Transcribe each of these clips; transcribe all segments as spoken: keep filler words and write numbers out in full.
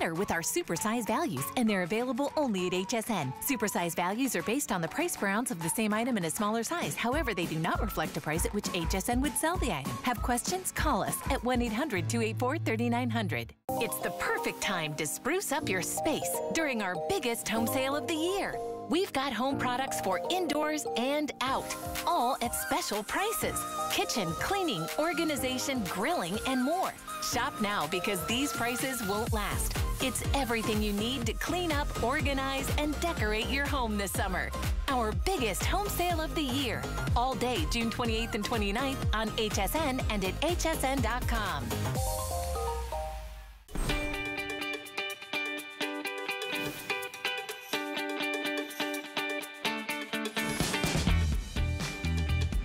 better with our supersize values, and they're available only at H S N. Supersize values are based on the price per ounce of the same item in a smaller size. However, they do not reflect the price at which H S N would sell the item. Have questions? Call us at one eight hundred, two eight four, three nine zero zero. It's the perfect time to spruce up your space during our biggest home sale of the year. We've got home products for indoors and out, all at special prices. Kitchen, cleaning, organization, grilling, and more. Shop now because these prices won't last. It's everything you need to clean up, organize, and decorate your home this summer. Our biggest home sale of the year. All day, June twenty-eighth and twenty-ninth on H S N and at H S N dot com.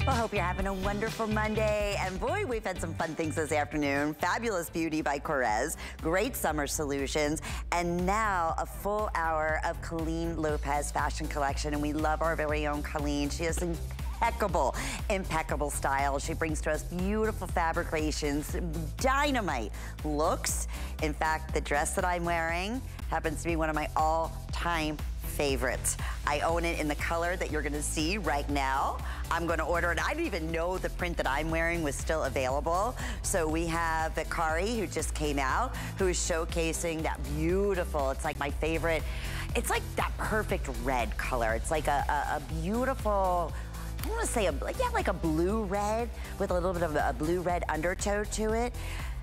I hope you're having a wonderful Monday. And boy, we've had some fun things this afternoon. Fabulous Beauty by Corez, great summer solutions, and now a full hour of Colleen Lopez fashion collection. And we love our very own Colleen. She is impeccable, impeccable style. She brings to us beautiful fabric creations, dynamite looks. In fact, the dress that I'm wearing happens to be one of my all-time favorites. I own it in the color that you're gonna see right now. I'm gonna order it. I didn't even know the print that I'm wearing was still available. So we have Vicari, who just came out, who is showcasing that beautiful, it's like my favorite, it's like that perfect red color. It's like a, a, a beautiful, I don't wanna say, a, yeah, like a blue-red with a little bit of a blue-red undertow to it.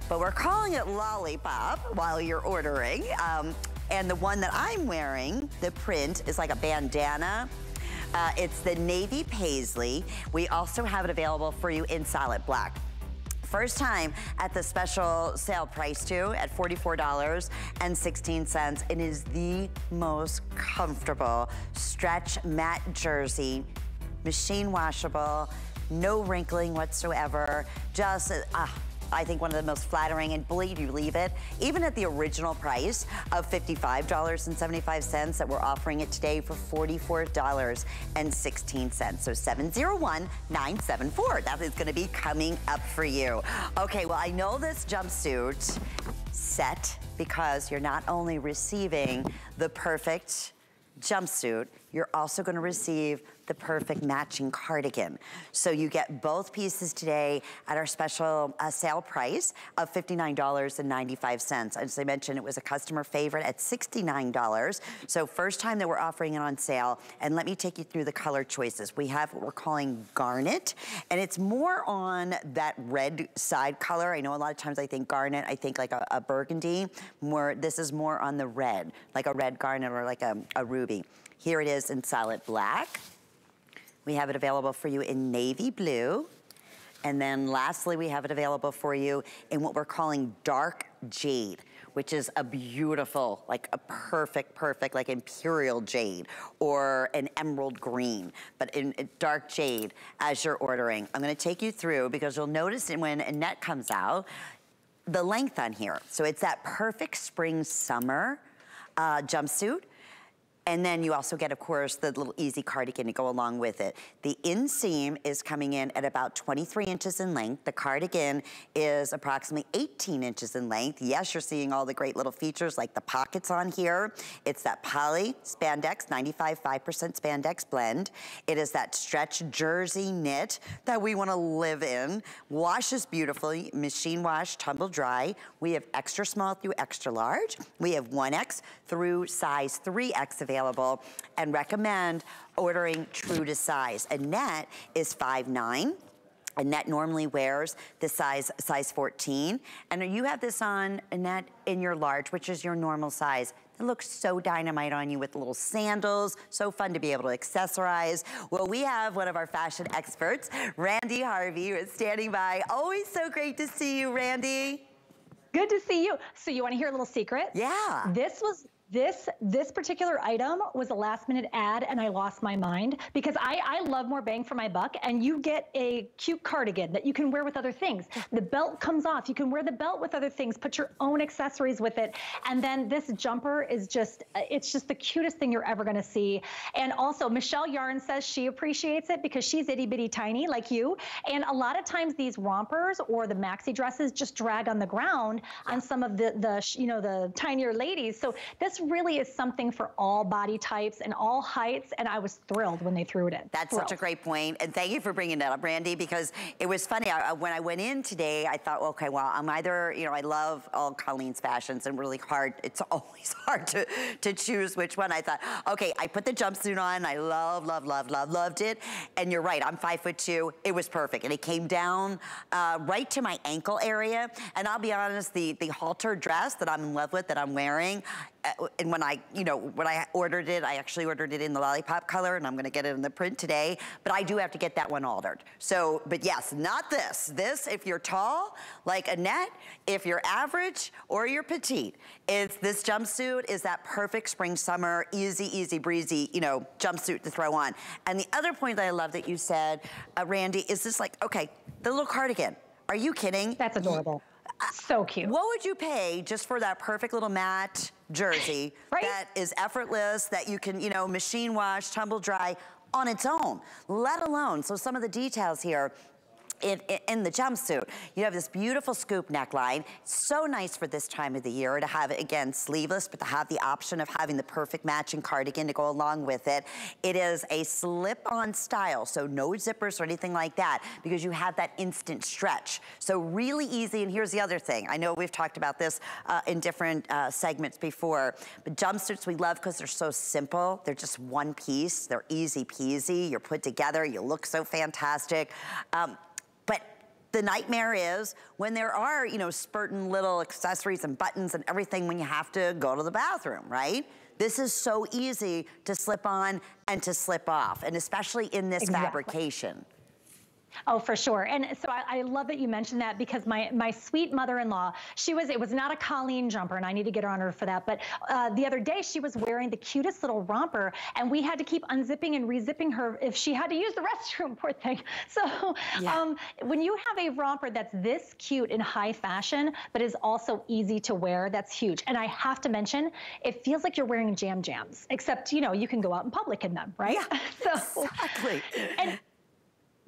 But we're calling it Lollipop while you're ordering. Um, And the one that I'm wearing, the print, is like a bandana. Uh, it's the navy paisley. We also have it available for you in solid black. First time at the special sale price too, at forty-four dollars and sixteen cents. It is the most comfortable stretch matte jersey, machine washable, no wrinkling whatsoever, just, uh, I think one of the most flattering, and believe you leave it, even at the original price of fifty-five dollars and seventy-five cents that we're offering it today for forty-four dollars and sixteen cents. So seven zero one, nine seven four, that is gonna be coming up for you. Okay, well I know this jumpsuit set because you're not only receiving the perfect jumpsuit, you're also gonna receive the perfect matching cardigan. So you get both pieces today at our special uh, sale price of fifty-nine dollars and ninety-five cents. As I mentioned, it was a customer favorite at sixty-nine dollars. So first time that we're offering it on sale, and let me take you through the color choices. We have what we're calling garnet, and it's more on that red side color. I know a lot of times I think garnet, I think like a, a burgundy. More, this is more on the red, like a red garnet or like a, a ruby. Here it is in solid black. We have it available for you in navy blue. And then lastly, we have it available for you in what we're calling dark jade, which is a beautiful, like a perfect, perfect, like imperial jade or an emerald green, but in, in dark jade as you're ordering. I'm gonna take you through because you'll notice when Annette comes out, the length on here. So it's that perfect spring summer uh, jumpsuit. And then you also get, of course, the little easy cardigan to go along with it. The inseam is coming in at about twenty-three inches in length. The cardigan is approximately eighteen inches in length. Yes, you're seeing all the great little features like the pockets on here. It's that poly spandex, ninety-five point five percent spandex blend. It is that stretch jersey knit that we wanna live in. Washes beautifully, machine wash, tumble dry. We have extra small through extra large. We have one X through size three X available. Available and recommend ordering true to size. Annette is five nine. Annette normally wears the size size fourteen. And you have this on, Annette, in your large, which is your normal size. It looks so dynamite on you with little sandals. So fun to be able to accessorize. Well, we have one of our fashion experts, Randi Harvey, who is standing by. Always so great to see you, Randi. Good to see you. So you want to hear a little secret? Yeah. This was This this particular item was a last minute ad and I lost my mind because I, I love more bang for my buck, and you get a cute cardigan that you can wear with other things. The belt comes off. You can wear the belt with other things, put your own accessories with it. And then this jumper is just, it's just the cutest thing you're ever gonna see. And also Michelle Yarn says she appreciates it because she's itty bitty tiny like you. And a lot of times these rompers or the maxi dresses just drag on the ground on some of the, the you know, the tinier ladies. So this really is something for all body types and all heights, and I was thrilled when they threw it in. That's thrilled. Such a great point, and thank you for bringing that up, Randy, because it was funny. I, when I went in today, I thought, okay, well, I'm either, you know, I love all Colleen's fashions, and really hard, it's always hard to, to choose which one. I thought, okay, I put the jumpsuit on, I love, love, love, love, loved it, and you're right, I'm five foot two, it was perfect, and it came down uh, right to my ankle area, and I'll be honest, the, the halter dress that I'm in love with, that I'm wearing, and when I, you know, when I ordered it, I actually ordered it in the lollipop color, and I'm gonna get it in the print today, but I do have to get that one altered. So, but yes, not this. This, if you're tall, like Annette, if you're average, or you're petite, it's, this jumpsuit is that perfect spring, summer, easy, easy, breezy, you know, jumpsuit to throw on. And the other point that I love that you said, uh, Randy, is this like, okay, the little cardigan. Are you kidding? That's adorable. So cute. What would you pay just for that perfect little matte jersey right? That is effortless, that you can, you know, machine wash, tumble dry on its own, let alone, so some of the details here in, in, in the jumpsuit. You have this beautiful scoop neckline. So nice for this time of the year to have it, again, sleeveless, but to have the option of having the perfect matching cardigan to go along with it. It is a slip-on style, so no zippers or anything like that, because you have that instant stretch. So really easy, and here's the other thing. I know we've talked about this uh, in different uh, segments before, but jumpsuits we love because they're so simple. They're just one piece. They're easy peasy. You're put together. You look so fantastic. Um, But the nightmare is when there are, you know, spurtin' little accessories and buttons and everything when you have to go to the bathroom, right? This is so easy to slip on and to slip off, and especially in this exactly. fabrication. Oh, for sure. And so I, I love that you mentioned that, because my, my sweet mother-in-law, she was, it was not a Colleen jumper, and I need to get her on her for that. But uh, the other day she was wearing the cutest little romper, and we had to keep unzipping and rezipping her if she had to use the restroom, poor thing. So yeah. um, when you have a romper that's this cute in high fashion, but is also easy to wear, that's huge. And I have to mention, it feels like you're wearing jam jams, except, you know, you can go out in public in them, right? Yeah, so, exactly. And,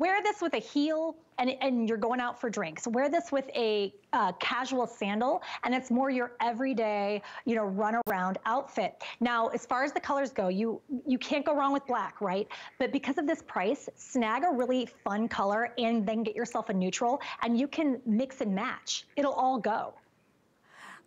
wear this with a heel and, and you're going out for drinks. Wear this with a uh, casual sandal, and it's more your everyday, you know, run around outfit. Now, as far as the colors go, you, you can't go wrong with black, right? But because of this price, snag a really fun color and then get yourself a neutral, and you can mix and match. It'll all go.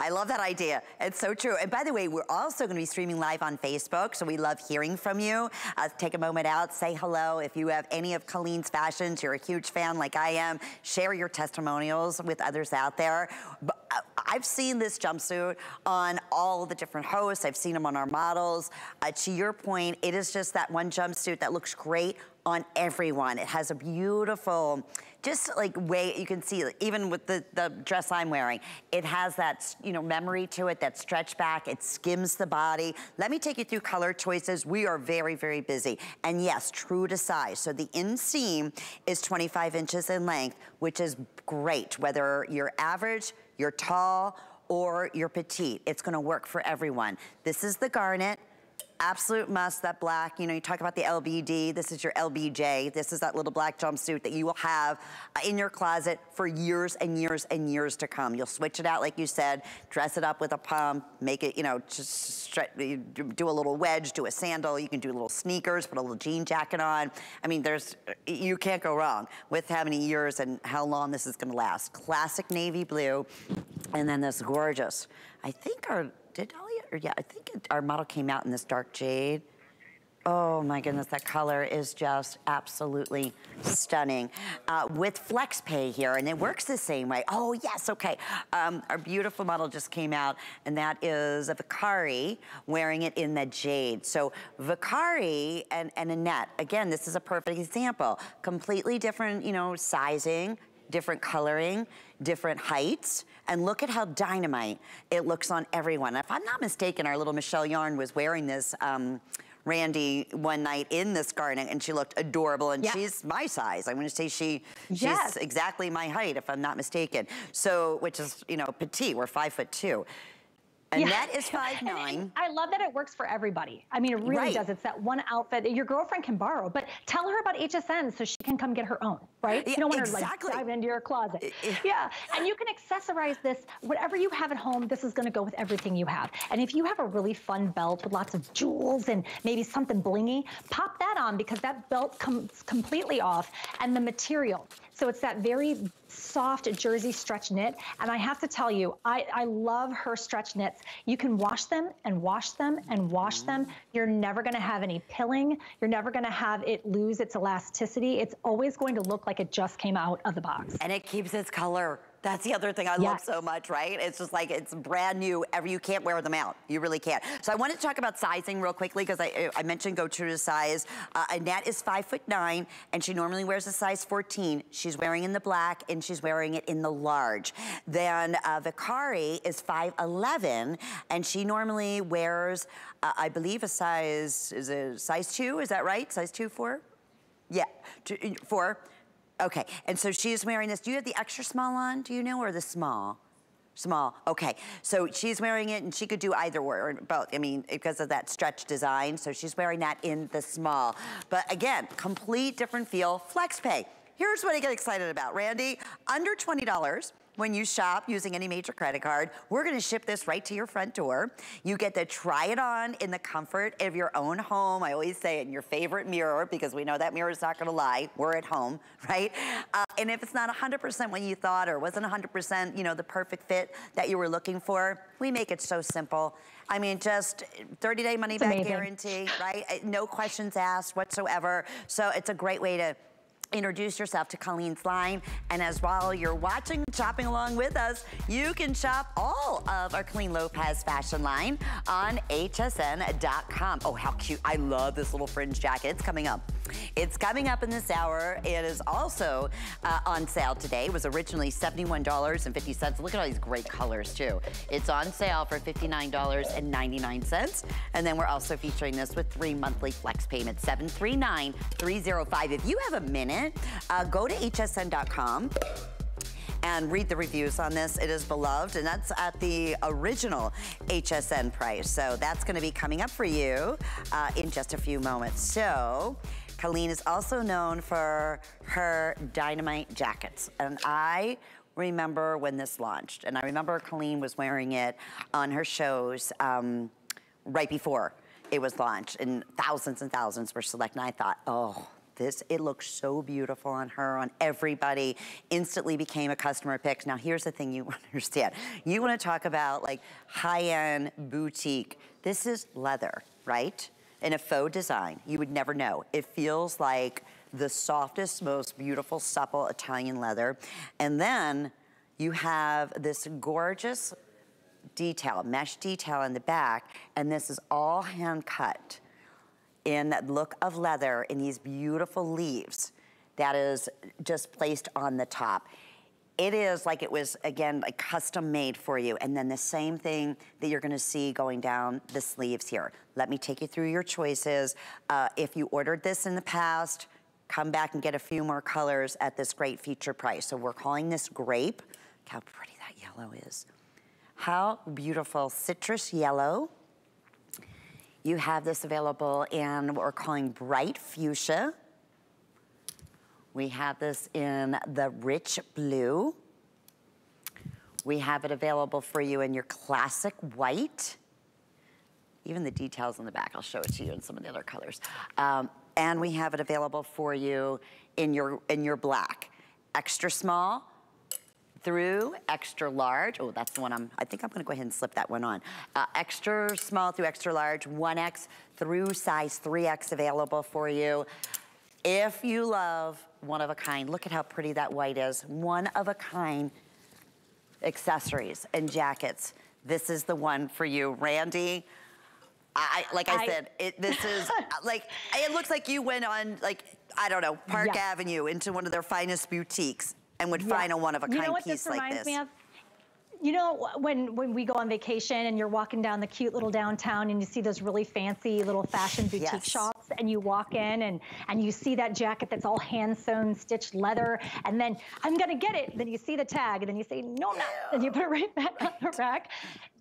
I love that idea. It's so true. And by the way, we're also going to be streaming live on Facebook, so we love hearing from you. Uh, take a moment out, say hello. If you have any of Colleen's fashions, you're a huge fan like I am, share your testimonials with others out there. But I've seen this jumpsuit on all the different hosts. I've seen them on our models. Uh, to your point, it is just that one jumpsuit that looks great on everyone. It has a beautiful, just like way, you can see, even with the, the dress I'm wearing, it has that, you know, memory to it, that stretch back, it skims the body. Let me take you through color choices. We are very, very busy. And yes, true to size. So the inseam is twenty-five inches in length, which is great, whether you're average, you're tall, or you're petite. It's gonna work for everyone. This is the garnet. Absolute must, that black. You know, you talk about the L B D, this is your L B J. This is that little black jumpsuit that you will have in your closet for years and years and years to come. You'll switch it out, like you said, dress it up with a pump, make it, you know, just do a little wedge, do a sandal, you can do little sneakers, put a little jean jacket on. I mean, there's, you can't go wrong with how many years and how long this is gonna last. Classic navy blue, and then this gorgeous, I think our, did Dalia, or yeah, I think it, our model came out in this dark jade. Oh my goodness, that color is just absolutely stunning. Uh, with flex pay here, and it works the same way. Oh yes, okay. Um, our beautiful model just came out, and that is a Vicari wearing it in the jade. So Vicari and, and Annette, again, this is a perfect example. Completely different, you know, sizing. different coloring, different heights, and look at how dynamite it looks on everyone. If I'm not mistaken, our little Michelle Yarn was wearing this um, Randi one night in this garment, and she looked adorable, and yep. she's my size. I'm gonna say she, yes. she's exactly my height, if I'm not mistaken. So, which is, you know, petite, we're five foot two. Annette yeah. is five nine. I love that it works for everybody. I mean, it really right. does. It's that one outfit your girlfriend can borrow, but tell her about H S N so she can come get her own, right? Yeah, you don't want exactly. her to like dive into your closet. Yeah. yeah, and you can accessorize this. Whatever you have at home, this is gonna go with everything you have. And if you have a really fun belt with lots of jewels and maybe something blingy, pop that on because that belt comes completely off and the material. So it's that very soft jersey stretch knit. And I have to tell you, I, I love her stretch knits. You can wash them and wash them and wash them. You're never gonna have any pilling. You're never gonna have it lose its elasticity. It's always going to look like it just came out of the box. And it keeps its color. That's the other thing I yes. love so much, right? It's just like, it's brand new. You can't wear them out. You really can't. So I wanted to talk about sizing real quickly because I, I mentioned go true to size. Uh, Annette is five foot nine and she normally wears a size fourteen. She's wearing in the black and she's wearing it in the large. Then uh, Vicari is five eleven and she normally wears, uh, I believe a size, is it size two? Is that right? Size two, four? Yeah, two, four. Okay, and so she's wearing this. Do you have the extra small on, do you know, or the small? Small, okay. So she's wearing it, and she could do either or, or both. I mean, because of that stretch design. So she's wearing that in the small. But again, complete different feel, flex pay. Here's what I get excited about, Randi. Under twenty dollars. When you shop using any major credit card, we're gonna ship this right to your front door. You get to try it on in the comfort of your own home. I always say in your favorite mirror, because we know that mirror is not gonna lie. We're at home, right? Uh, and if it's not one hundred percent what you thought or wasn't one hundred percent, you know, the perfect fit that you were looking for, we make it so simple. I mean, just thirty day money back amazing. Guarantee, right? No questions asked whatsoever. So it's a great way to introduce yourself to Colleen's line. And as while you're watching, shopping along with us, you can shop all of our Colleen Lopez fashion line on H S N dot com. Oh, how cute. I love this little fringe jacket. It's coming up. It's coming up in this hour. It is also uh, on sale today. It was originally seventy-one fifty. Look at all these great colors too. It's on sale for fifty-nine ninety-nine. And then we're also featuring this with three monthly flex payments, seven three nine three zero five. If you have a minute, Uh, go to H S N dot com and read the reviews on this. It is beloved, and that's at the original H S N price. So that's going to be coming up for you uh, in just a few moments. So Colleen is also known for her dynamite jackets, and I remember when this launched, and I remember Colleen was wearing it on her shows um, right before it was launched, and thousands and thousands were selected. And I thought, oh. This, it looks so beautiful on her, on everybody. Instantly became a customer pick. Now here's the thing you understand. You wanna talk about like high-end boutique. This is leather, right? In a faux design, you would never know. It feels like the softest, most beautiful, supple Italian leather. And then you have this gorgeous detail, mesh detail in the back, and this is all hand cut in that look of leather in these beautiful leaves that is just placed on the top. It is like it was, again, like custom made for you. And then the same thing that you're gonna see going down the sleeves here. Let me take you through your choices. Uh, if you ordered this in the past, come back and get a few more colors at this great feature price. So we're calling this grape. Look how pretty that yellow is. How beautiful, citrus yellow. You have this available in what we're calling bright fuchsia. We have this in the rich blue. We have it available for you in your classic white. Even the details in the back, I'll show it to you in some of the other colors. Um, and we have it available for you in your, in your black. Extra small through extra large. Oh, that's the one I'm, I think I'm gonna go ahead and slip that one on. Uh, extra small through extra large, one X through size three X available for you. If you love one of a kind, look at how pretty that white is. One of a kind accessories and jackets. This is the one for you, Randi. I, like I, I said, it, this is like, it looks like you went on like, I don't know, Park yeah. Avenue into one of their finest boutiques. and would yeah. find a one-of-a-kind piece like this. You know what this reminds like this. me of? You know, when, when we go on vacation and you're walking down the cute little downtown and you see those really fancy little fashion boutique yes. shops, and you walk in and, and you see that jacket that's all hand-sewn, stitched leather, and then, I'm gonna get it, then you see the tag, and then you say, no, no, and you put it right back right. on the rack.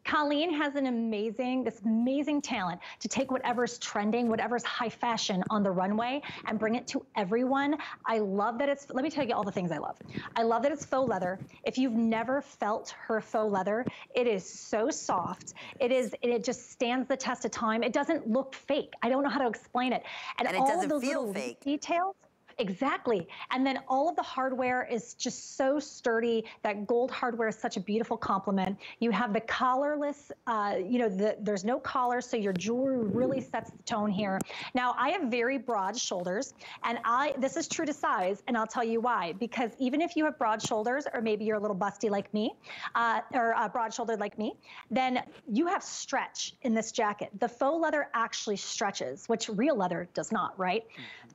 Colleen has an amazing, this amazing talent to take whatever's trending, whatever's high fashion on the runway and bring it to everyone. I love that it's, let me tell you all the things I love. I love that it's faux leather. If you've never felt her faux leather, it is so soft. It is, it just stands the test of time. It doesn't look fake. I don't know how to explain it. And, and it all doesn't those feel fake. Details. Exactly. And then all of the hardware is just so sturdy. That gold hardware is such a beautiful complement. You have the collarless, uh, you know, the, there's no collar, so your jewelry really sets the tone here. Now, I have very broad shoulders, and I this is true to size, and I'll tell you why. Because even if you have broad shoulders, or maybe you're a little busty like me, uh, or uh, broad-shouldered like me, then you have stretch in this jacket. The faux leather actually stretches, which real leather does not, right?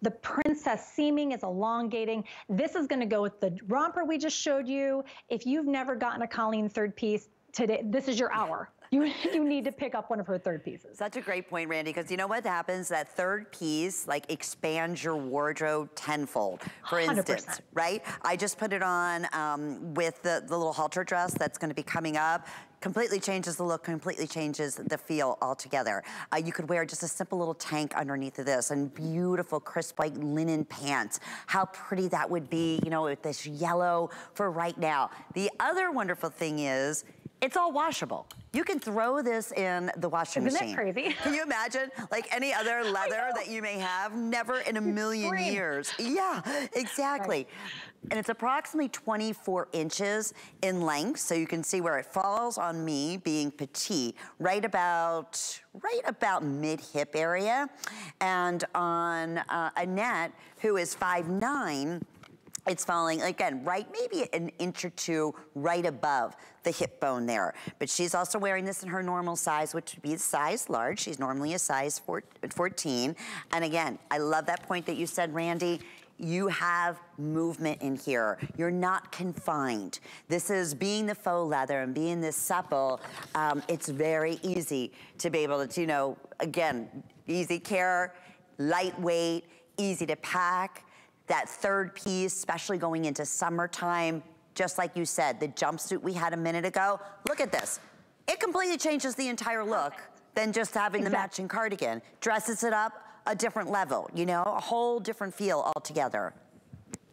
The princess seam is elongating. This is going to go with the romper we just showed you. If you've never gotten a Colleen third piece today, this is your hour. You, you need to pick up one of her third pieces. Such a great point, Randi, because you know what happens? That third piece, like, expands your wardrobe tenfold, for instance, one hundred percent. Right? I just put it on um, with the, the little halter dress that's going to be coming up. Completely changes the look, completely changes the feel altogether. Uh, you could wear just a simple little tank underneath of this, and beautiful crisp white linen pants. How pretty that would be, you know, with this yellow for right now. The other wonderful thing is, it's all washable. You can throw this in the washing Isn't machine. Isn't that crazy? Can you imagine? Like any other leather that you may have, never in a You're million scream. years. Yeah, exactly. Right. And it's approximately twenty-four inches in length, so you can see where it falls on me, being petite, right about, right about mid-hip area. And on uh, Annette, who is five nine, it's falling, again, right, maybe an inch or two right above the hip bone there. But she's also wearing this in her normal size, which would be size large. She's normally a size fourteen. And again, I love that point that you said, Randi. You have movement in here. You're not confined. This is being the faux leather and being this supple. Um, it's very easy to be able to, you know, again, easy care, lightweight, easy to pack. That third piece, especially going into summertime, just like you said, the jumpsuit we had a minute ago, look at this. It completely changes the entire look than just having exactly. the matching cardigan. Dresses it up a different level, you know, a whole different feel altogether.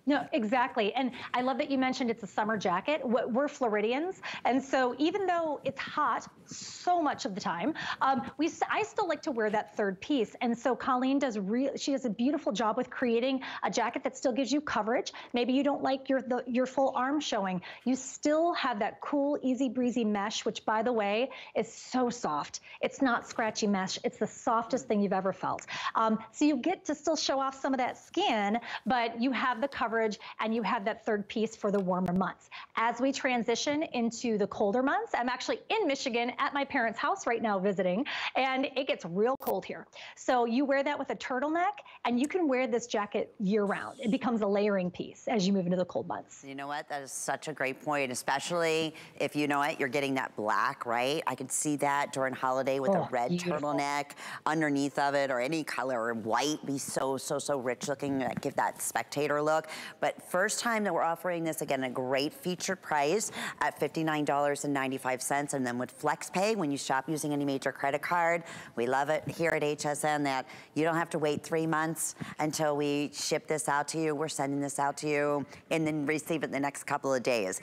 No, exactly. And I love that you mentioned it's a summer jacket. We're Floridians, and so even though it's hot so much of the time, um, we I still like to wear that third piece. And so Colleen does real she does a beautiful job with creating a jacket that still gives you coverage. Maybe you don't like your the, your full arm showing. You still have that cool, easy breezy mesh, which, by the way, is so soft. It's not scratchy mesh. It's the softest thing you've ever felt. Um, so you get to still show off some of that skin, but you have the coverage. And you have that third piece for the warmer months. As we transition into the colder months, I'm actually in Michigan at my parents' house right now visiting, and it gets real cold here. So you wear that with a turtleneck, and you can wear this jacket year-round. It becomes a layering piece as you move into the cold months. You know what? That is such a great point, especially if you know it, you're getting that black, right? I can see that during holiday with oh, a red beautiful. turtleneck underneath of it, or any color, or white, be so, so, so rich looking, like give that spectator look. But first time that we're offering this, again, a great featured price at fifty-nine ninety-five, and then with Flex Pay, when you shop using any major credit card, we love it here at H S N that you don't have to wait three months until we ship this out to you. We're sending this out to you, and then receive it the next couple of days.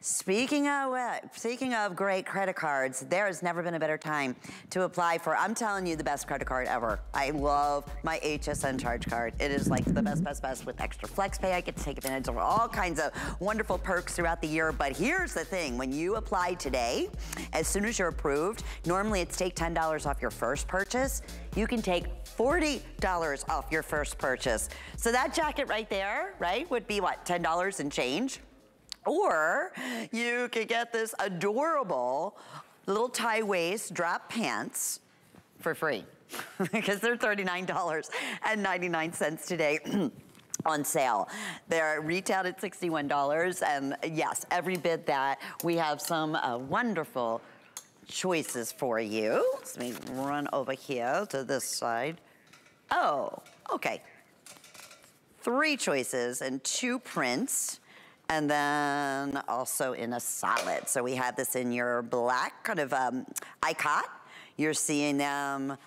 Speaking of uh, speaking of great credit cards, there has never been a better time to apply for, I'm telling you, the best credit card ever. I love my H S N charge card. It is like the best, best, best with extra Flex Pay. I get to take advantage of all kinds of wonderful perks throughout the year. But here's the thing. When you apply today, as soon as you're approved, normally it's take ten dollars off your first purchase. You can take forty dollars off your first purchase. So that jacket right there, right, would be what, ten dollars and change? Or you could get this adorable little tie waist drop pants for free because they're thirty-nine ninety-nine today. on sale. They're retailed at sixty-one dollars, and yes, every bit that we have some uh, wonderful choices for you. Let me run over here to this side. Oh, okay. Three choices and two prints, and then also in a solid. So we have this in your black kind of um, icot. You're seeing them um,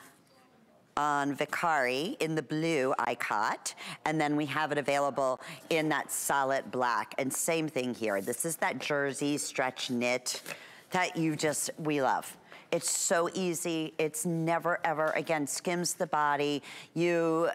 on Vicari in the blue icot, and then we have it available in that solid black. And same thing here. This is that jersey stretch knit that you just, we love. It's so easy, it's never ever, again, skims the body. You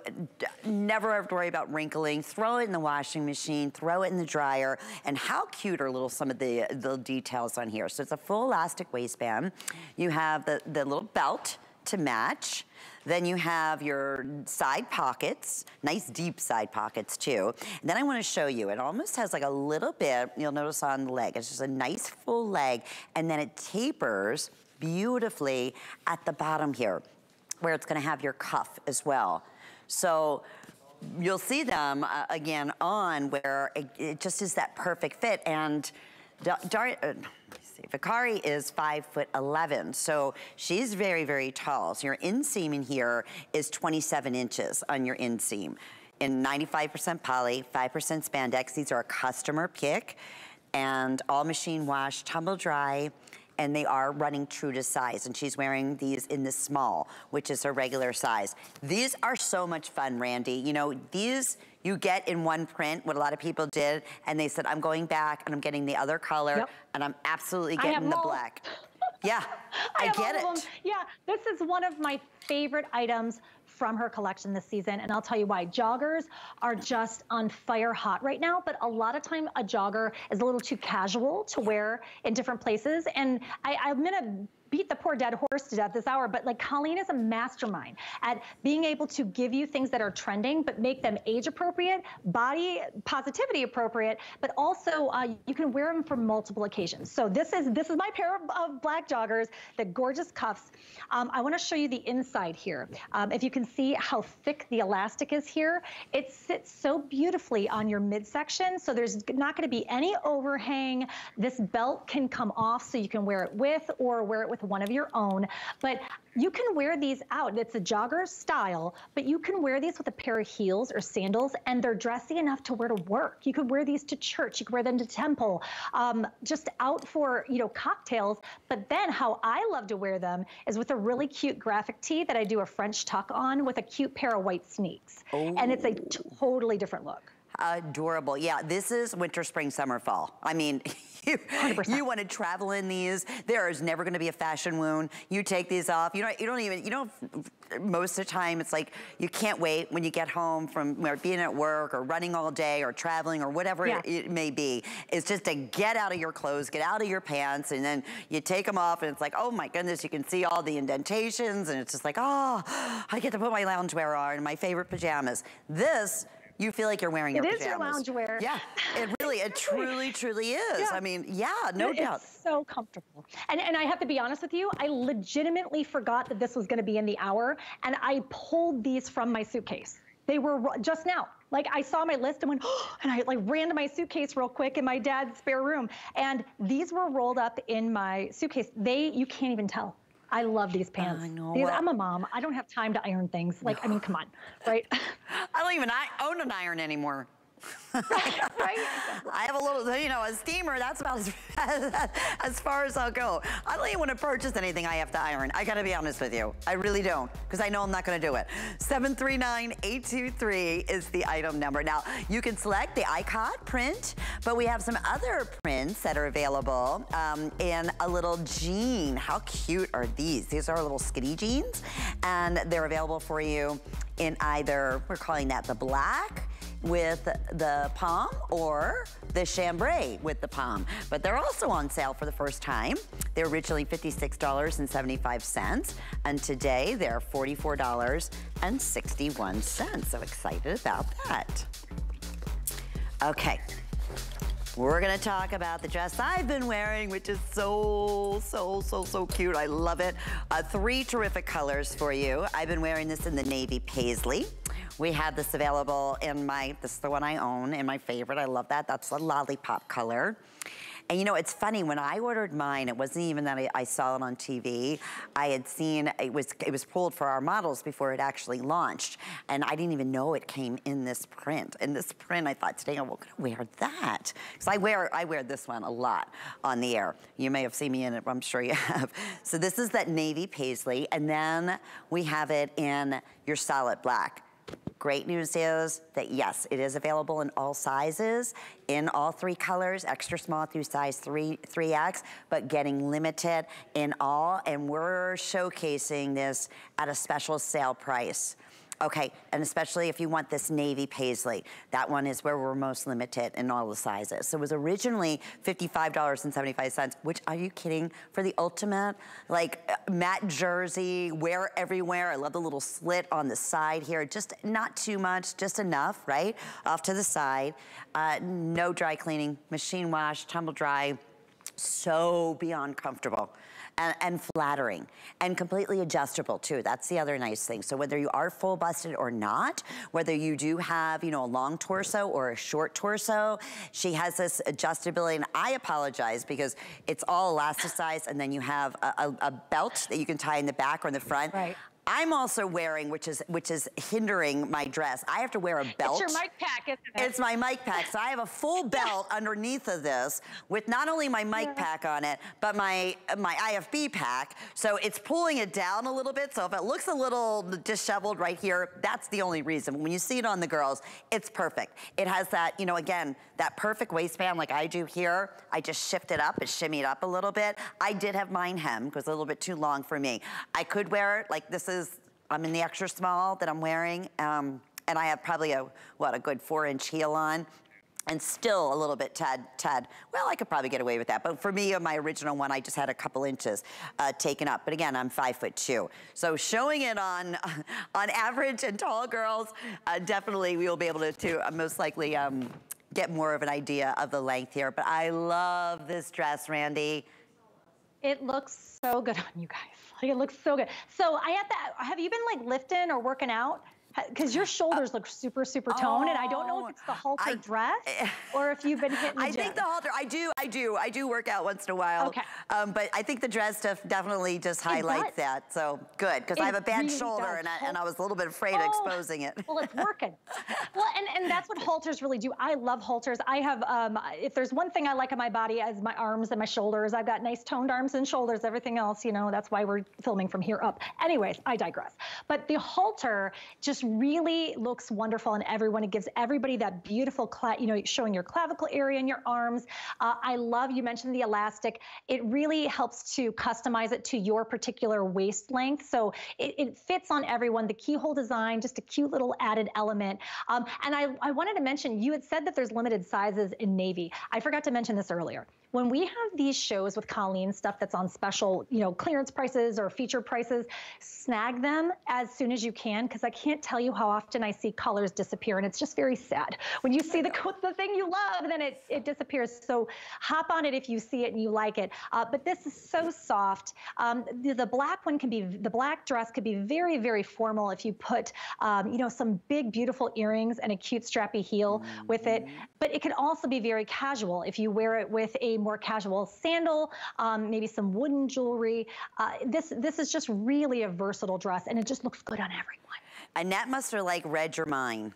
never have to worry about wrinkling. Throw it in the washing machine, throw it in the dryer, and how cute are little some of the, the details on here. So it's a full elastic waistband. You have the, the little belt to match. Then you have your side pockets, nice deep side pockets too. And then I wanna show you, it almost has like a little bit, you'll notice on the leg, it's just a nice full leg, and then it tapers beautifully at the bottom here, where it's gonna have your cuff as well. So you'll see them uh, again on where it, it just is that perfect fit. And Dar Dar uh, Vicari is five foot eleven, so she's very, very tall. So your inseam in here is twenty-seven inches on your inseam. In ninety-five percent poly, five percent spandex. These are a customer pick, and all machine wash, tumble dry, and they are running true to size, and she's wearing these in the small, which is her regular size. These are so much fun, Randy. You know, these you get in one print, what a lot of people did, and they said, I'm going back and I'm getting the other color, yep. and I'm absolutely getting the black. Yeah, I, I get it. Yeah, this is one of my favorite items from her collection this season, and I'll tell you why. Joggers are just on fire hot right now, but a lot of time a jogger is a little too casual to wear in different places, and I, I'm gonna beat the poor dead horse to death this hour, but like Colleen is a mastermind at being able to give you things that are trending, but make them age appropriate, body positivity appropriate, but also uh, you can wear them for multiple occasions. So this is this is my pair of, of black joggers, the gorgeous cuffs. Um, I wanna show you the inside here. Um, if you can see how thick the elastic is here, it sits so beautifully on your midsection, so there's not gonna be any overhang. This belt can come off so you can wear it with or wear it with one of your own, but you can wear these out. It's a jogger style, but you can wear these with a pair of heels or sandals, and they're dressy enough to wear to work. You could wear these to church, you could wear them to temple, um, just out for, you know, cocktails. But then how I love to wear them is with a really cute graphic tee that I do a French tuck on with a cute pair of white sneaks. Oh. And it's a totally different look. Adorable. Yeah, this is winter, spring, summer, fall. I mean, you, you want to travel in these. There is never going to be a fashion wound. You take these off. You don't, you don't even, you don't, most of the time it's like you can't wait when you get home from or being at work or running all day or traveling or whatever yeah. it, it may be. It's just to get out of your clothes, get out of your pants, and then you take them off and it's like, oh my goodness, you can see all the indentations, and it's just like, oh, I get to put my loungewear on and my favorite pajamas. This you feel like you're wearing it your pajamas. It is your loungewear. Yeah, it really, it truly, truly is. Yeah. I mean, yeah, no it's doubt. It's so comfortable. And, and I have to be honest with you, I legitimately forgot that this was gonna be in the hour, and I pulled these from my suitcase. They were just now. Like I saw my list and went, oh, and I like ran to my suitcase real quick in my dad's spare room. And these were rolled up in my suitcase. They, you can't even tell. I love these pants. I know. These, I'm a mom. I don't have time to iron things. Like, I mean, come on, right? I don't even I own an iron anymore. Right? I have a little, you know, a steamer. That's about as, as, as far as I'll go. I don't even want to purchase anything I have to iron. I got to be honest with you. I really don't, because I know I'm not going to do it. seven three nine eight two three is the item number. Now, you can select the icot print, but we have some other prints that are available um, in a little jean. How cute are these? These are little skinny jeans, and they're available for you in either, we're calling that the black with the palm or the chambray with the palm. But they're also on sale for the first time. They were originally fifty-six dollars and seventy-five cents, and today they're forty-four dollars and sixty-one cents. So excited about that. Okay, we're gonna talk about the dress I've been wearing, which is so, so, so, so cute. I love it. Uh, three terrific colors for you. I've been wearing this in the navy paisley, We had this available in my, this is the one I own, in my favorite, I love that. That's the lollipop color. And you know, it's funny, when I ordered mine, it wasn't even that I, I saw it on T V. I had seen, it was it was pulled for our models before it actually launched. And I didn't even know it came in this print. In this print, I thought, today I'm going to wear that. Because I wear, I wear this one a lot on the air. You may have seen me in it, I'm sure you have. So this is that navy paisley. And then we have it in your solid black. Great news is that yes, it is available in all sizes, in all three colors, extra small through size three, three X, but getting limited in all, and we're showcasing this at a special sale price. Okay, and especially if you want this navy paisley, that one is where we're most limited in all the sizes. So it was originally fifty-five seventy-five, which, are you kidding, for the ultimate, like, matte jersey, wear everywhere. I love the little slit on the side here. Just not too much, just enough, right? Off to the side. Uh, no dry cleaning, machine wash, tumble dry. So beyond comfortable. And, and flattering, and completely adjustable too. That's the other nice thing. So whether you are full busted or not, whether you do have, you know, a long torso or a short torso, she has this adjustability. And I apologize because it's all elasticized, and then you have a, a, a belt that you can tie in the back or in the front. Right. I'm also wearing, which is which is hindering my dress, I have to wear a belt. It's your mic pack, isn't it? It's my mic pack. So I have a full belt underneath of this with not only my mic yeah. pack on it, but my my I F B pack. So it's pulling it down a little bit. So if it looks a little disheveled right here, that's the only reason. When you see it on the girls, it's perfect. It has that, you know, again, that perfect waistband like I do here. I just shift it up, it shimmied up a little bit. I did have mine hemmed because a little bit too long for me. I could wear it like this is, I'm in the extra small that I'm wearing, um, and I have probably a, what, a good four inch heel on, and still a little bit tad, tad. Well, I could probably get away with that, but for me, on my original one, I just had a couple inches uh, taken up. But again, I'm five foot two. So showing it on on average and tall girls, uh, definitely we will be able to, to uh, most likely um, get more of an idea of the length here. But I love this dress, Randi. It looks so good on you guys. Like, it looks so good. So I have that. Have you been like lifting or working out? Because your shoulders look super, super toned, oh, and I don't know if it's the halter I, dress or if you've been hitting the I gym. think the halter, I do, I do, I do work out once in a while. Okay. Um, but I think the dress stuff definitely just highlights that, so good, because I have a bad really shoulder, and I, and I was a little bit afraid oh. of exposing it. Well, it's working. Well, and, and that's what halters really do. I love halters. I have, um, if there's one thing I like on my body, is my arms and my shoulders. I've got nice toned arms and shoulders, everything else, you know, that's why we're filming from here up. Anyways, I digress. But the halter just really looks wonderful on everyone. It gives everybody that beautiful, you know, showing your clavicle area and your arms. Uh, I love, you mentioned the elastic. It really helps to customize it to your particular waist length. So it, it fits on everyone. The keyhole design, just a cute little added element. Um, and I, I wanted to mention, you had said that there's limited sizes in navy. I forgot to mention this earlier. When we have these shows with Colleen, stuff that's on special, you know, clearance prices or feature prices, snag them as soon as you can, because I can't tell you how often I see colors disappear, and it's just very sad. When you see the, the thing you love, then it, it disappears. So hop on it if you see it and you like it. Uh, but this is so soft. Um, the, the black one can be, the black dress could be very, very formal if you put, um, you know, some big, beautiful earrings and a cute strappy heel mm-hmm. with it. But it can also be very casual if you wear it with a more casual sandal, um, maybe some wooden jewelry. Uh, this this is just really a versatile dress, and it just looks good on everyone. Annette must have like read your mind,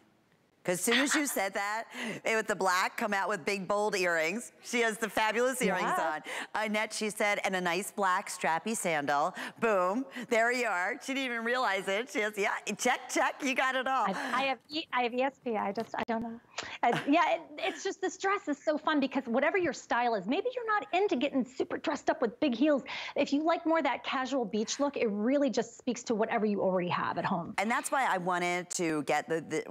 because as soon as you said that, with the black, come out with big bold earrings. She has the fabulous earrings yeah. on. Annette, she said, and a nice black strappy sandal. Boom, there you are. She didn't even realize it. She has, yeah, check, check, you got it all. I, I have e, I have E S P, I just, I don't know. Uh, yeah, it, it's just, this dress is so fun because whatever your style is, maybe you're not into getting super dressed up with big heels. If you like more that casual beach look, it really just speaks to whatever you already have at home. And that's why I wanted to get the, the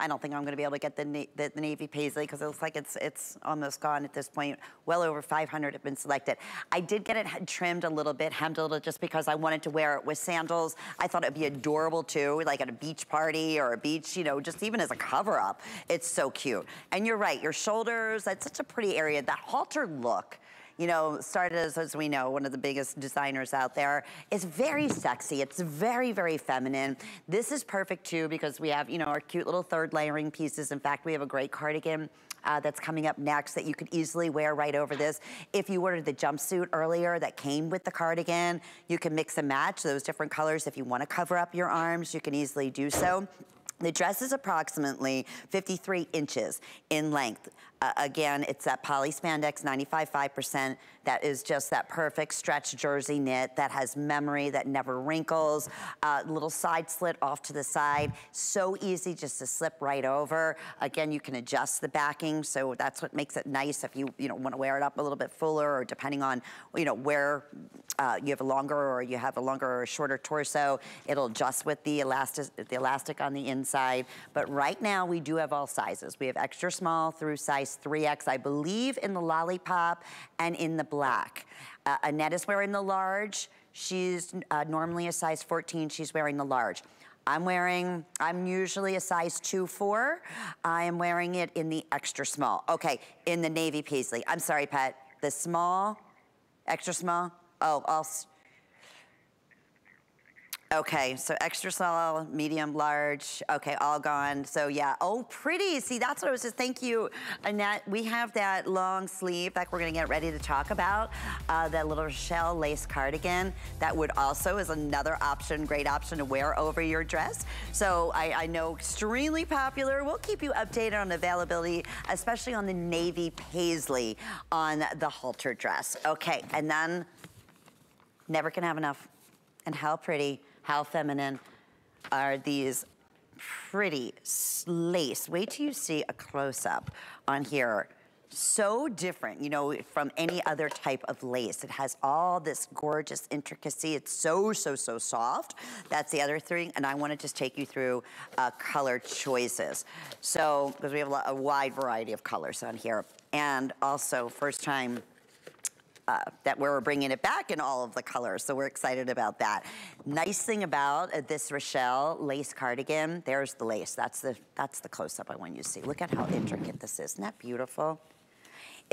I don't think I'm going to be able to get the, the, the navy paisley, because it looks like it's it's almost gone at this point. Well over five hundred have been selected. I did get it trimmed a little bit, hemmed a little, just because I wanted to wear it with sandals. I thought it'd be adorable too, like at a beach party or a beach, you know, just even as a cover-up. It's so cute. And you're right, your shoulders, that's such a pretty area. That halter look you know, started as, as we know, one of the biggest designers out there. It's very sexy. It's very, very feminine. This is perfect too because we have, you know, our cute little third layering pieces. In fact, we have a great cardigan Uh, that's coming up next that you could easily wear right over this. If you ordered the jumpsuit earlier that came with the cardigan, you can mix and match those different colors. If you want to cover up your arms, you can easily do so. The dress is approximately fifty-three inches in length. Uh, again, it's that poly spandex, ninety-five point five percent. That is just that perfect stretch jersey knit that has memory, that never wrinkles. Uh, little side slit off to the side. So easy just to slip right over. Again, you can adjust the backing, so that's what makes it nice if you, you know, want to wear it up a little bit fuller, or depending on, you know, where uh, you have a longer or you have a longer or a shorter torso. It'll adjust with the elastic, the elastic on the inside. But right now, we do have all sizes. We have extra small through size three X, I believe, in the lollipop and in the black. Uh, Annette is wearing the large. She's uh, normally a size fourteen. She's wearing the large. I'm wearing, I'm usually a size two four. I am wearing it in the extra small. Okay, in the navy paisley. I'm sorry, Pat. The small, extra small. Oh, I'll... Okay, so extra small, medium, large. Okay, all gone. So yeah, oh, pretty. See, that's what I was just, thank you, Annette. We have that long sleeve that we're gonna get ready to talk about, uh, that little shell lace cardigan. That would also is another option, great option to wear over your dress. So I, I know extremely popular. We'll keep you updated on availability, especially on the navy paisley on the halter dress. Okay, and then never can have enough. And how pretty. How feminine are these pretty lace? Wait till you see a close-up on here. So different, you know, from any other type of lace. It has all this gorgeous intricacy. It's so, so, so soft. That's the other thing. And I want to just take you through uh, color choices. So, because we have a wide variety of colors on here. And also, first time Uh, that we're bringing it back in all of the colors, so we're excited about that. Nice thing about uh, this Rochelle lace cardigan, there's the lace. That's the that's the close-up I want you to see. Look at how intricate this is. Isn't that beautiful?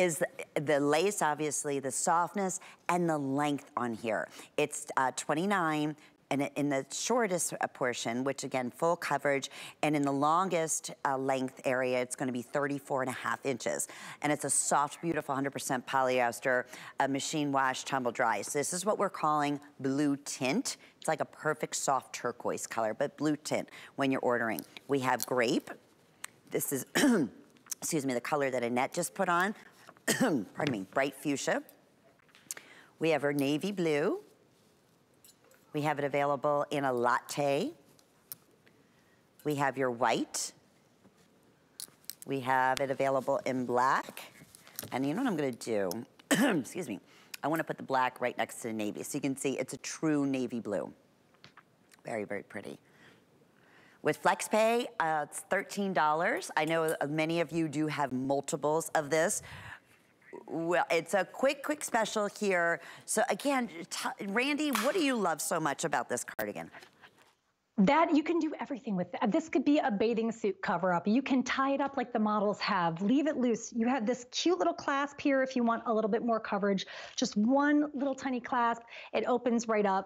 Is the, the lace, obviously, the softness and the length on here. It's uh, twenty-nine. And in the shortest portion, which again, full coverage, and in the longest uh, length area, it's gonna be thirty-four and a half inches. And it's a soft, beautiful one hundred percent polyester, uh, machine wash, tumble dry. So this is what we're calling blue tint. It's like a perfect soft turquoise color, but blue tint when you're ordering. We have grape. This is, excuse me, the color that Annette just put on. Pardon me, bright fuchsia. We have our navy blue. We have it available in a latte. We have your white. We have it available in black. And you know what I'm gonna do? Excuse me. I wanna put the black right next to the navy. So you can see it's a true navy blue. Very, very pretty. With FlexPay, uh, it's thirteen dollars. I know many of you do have multiples of this. Well, it's a quick, quick special here. So again, t Randi, what do you love so much about this cardigan? That you can do everything with it. This could be a bathing suit cover up. You can tie it up like the models have, leave it loose. You have this cute little clasp here if you want a little bit more coverage. Just one little tiny clasp, it opens right up.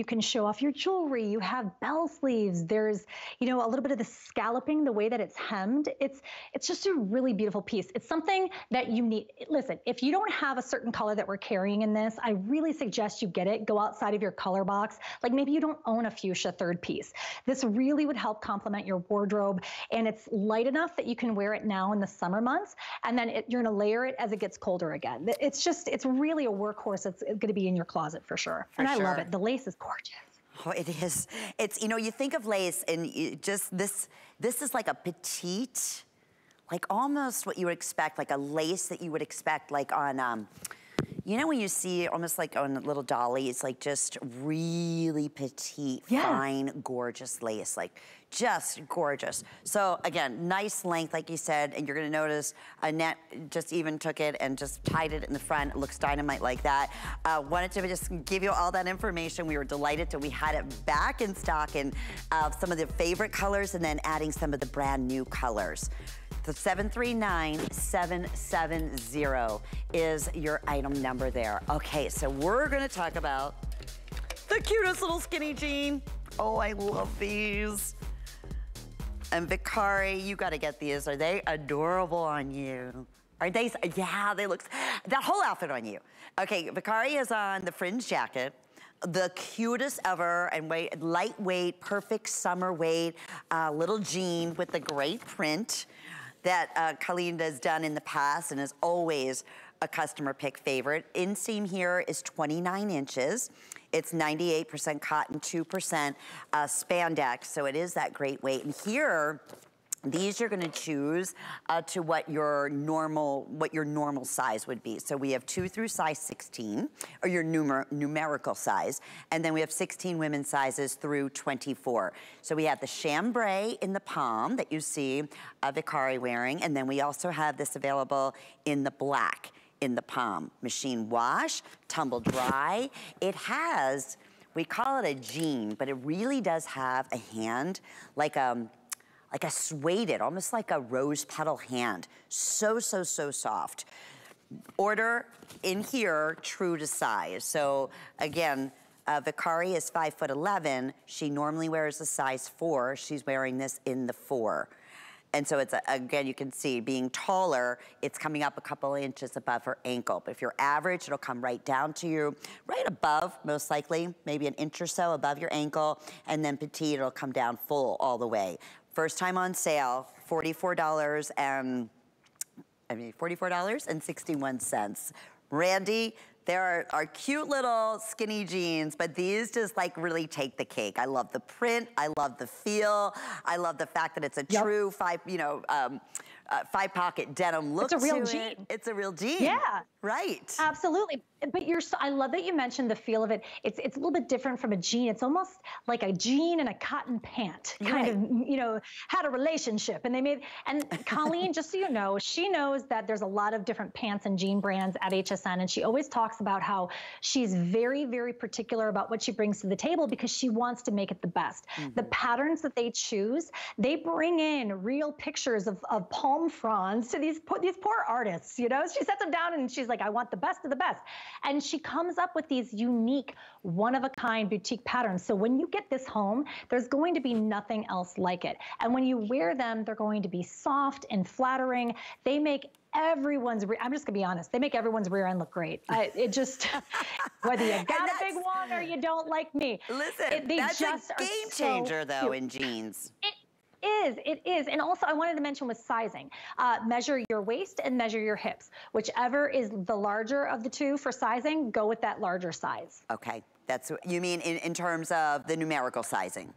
You can show off your jewelry. You have bell sleeves. There's, you know, a little bit of the scalloping, the way that it's hemmed. It's it's just a really beautiful piece. It's something that you need. Listen, if you don't have a certain color that we're carrying in this, I really suggest you get it. Go outside of your color box. Like maybe you don't own a fuchsia third piece. This really would help complement your wardrobe. And it's light enough that you can wear it now in the summer months. And then it, you're gonna layer it as it gets colder again. It's just, it's really a workhorse. It's, it's gonna be in your closet for sure. For and I sure. love it. The lace is gorgeous. Oh, it is. It's, you know, you think of lace and you just this, this is like a petite, like almost what you would expect, like a lace that you would expect like on, um, you know, when you see almost like on little dolly, it's like just really petite, yeah. fine, gorgeous lace, like just gorgeous. So again, nice length, like you said, and you're gonna notice Annette just even took it and just tied it in the front. It looks dynamite like that. Uh, wanted to just give you all that information. We were delighted that we had it back in stock in uh, some of the favorite colors and then adding some of the brand new colors. The seven three nine seven seven zero is your item number there. Okay, so we're gonna talk about the cutest little skinny jean. Oh, I love these. And Vicari, you gotta get these. Are they adorable on you? Are they, yeah, they look, that whole outfit on you. Okay, Vicari is on the fringe jacket. The cutest ever, and weight, lightweight, perfect summer weight, uh, little jean with the great print that uh, Colleen has done in the past and is always a customer pick favorite. Inseam here is twenty-nine inches. It's ninety-eight percent cotton, two percent uh, spandex, so it is that great weight. And here, these you're gonna choose uh, to what your normal what your normal size would be. So we have two through size sixteen, or your numer numerical size, and then we have sixteen women's sizes through twenty-four. So we have the chambray in the palm that you see uh, Vicari wearing, and then we also have this available in the black in the palm. Machine wash, tumble dry. It has, we call it a jean, but it really does have a hand, like a, like a suede, almost like a rose petal hand. So, so, so soft. Order in here, true to size. So again, uh, Vicari is five foot eleven. She normally wears a size four. She's wearing this in the four. And so it's, a, again, you can see being taller, it's coming up a couple of inches above her ankle. But if you're average, it'll come right down to you, right above, most likely, maybe an inch or so above your ankle. And then petite, it'll come down full all the way. First time on sale, forty-four dollars and, I mean, forty-four dollars and sixty-one cents. Randi, there are, are cute little skinny jeans, but these just like really take the cake. I love the print, I love the feel, I love the fact that it's a yep. true five, you know, um, uh, five pocket denim look. It's a real to jean. It. It's a real jean. Yeah. Right. Absolutely. But you're so, I love that you mentioned the feel of it. It's it's a little bit different from a jean. It's almost like a jean and a cotton pant kind right. of, you know, had a relationship. And they made, and Colleen, just so you know, she knows that there's a lot of different pants and jean brands at H S N. And she always talks about how she's very, very particular about what she brings to the table because she wants to make it the best. Mm-hmm. The patterns that they choose, they bring in real pictures of, of palm fronds to these, these poor artists, you know? She sets them down and she's like, I want the best of the best. And she comes up with these unique, one-of-a-kind boutique patterns. So when you get this home, there's going to be nothing else like it. And when you wear them, they're going to be soft and flattering. They make everyone's, re I'm just gonna be honest, they make everyone's rear end look great. I, it just, whether you got a big one or you don't like me. Listen, it, they that's just a game changer so though cute. in jeans. It, It is, it is. And also I wanted to mention with sizing, uh, measure your waist and measure your hips. Whichever is the larger of the two for sizing, go with that larger size. Okay, that's what you mean in, in terms of the numerical sizing.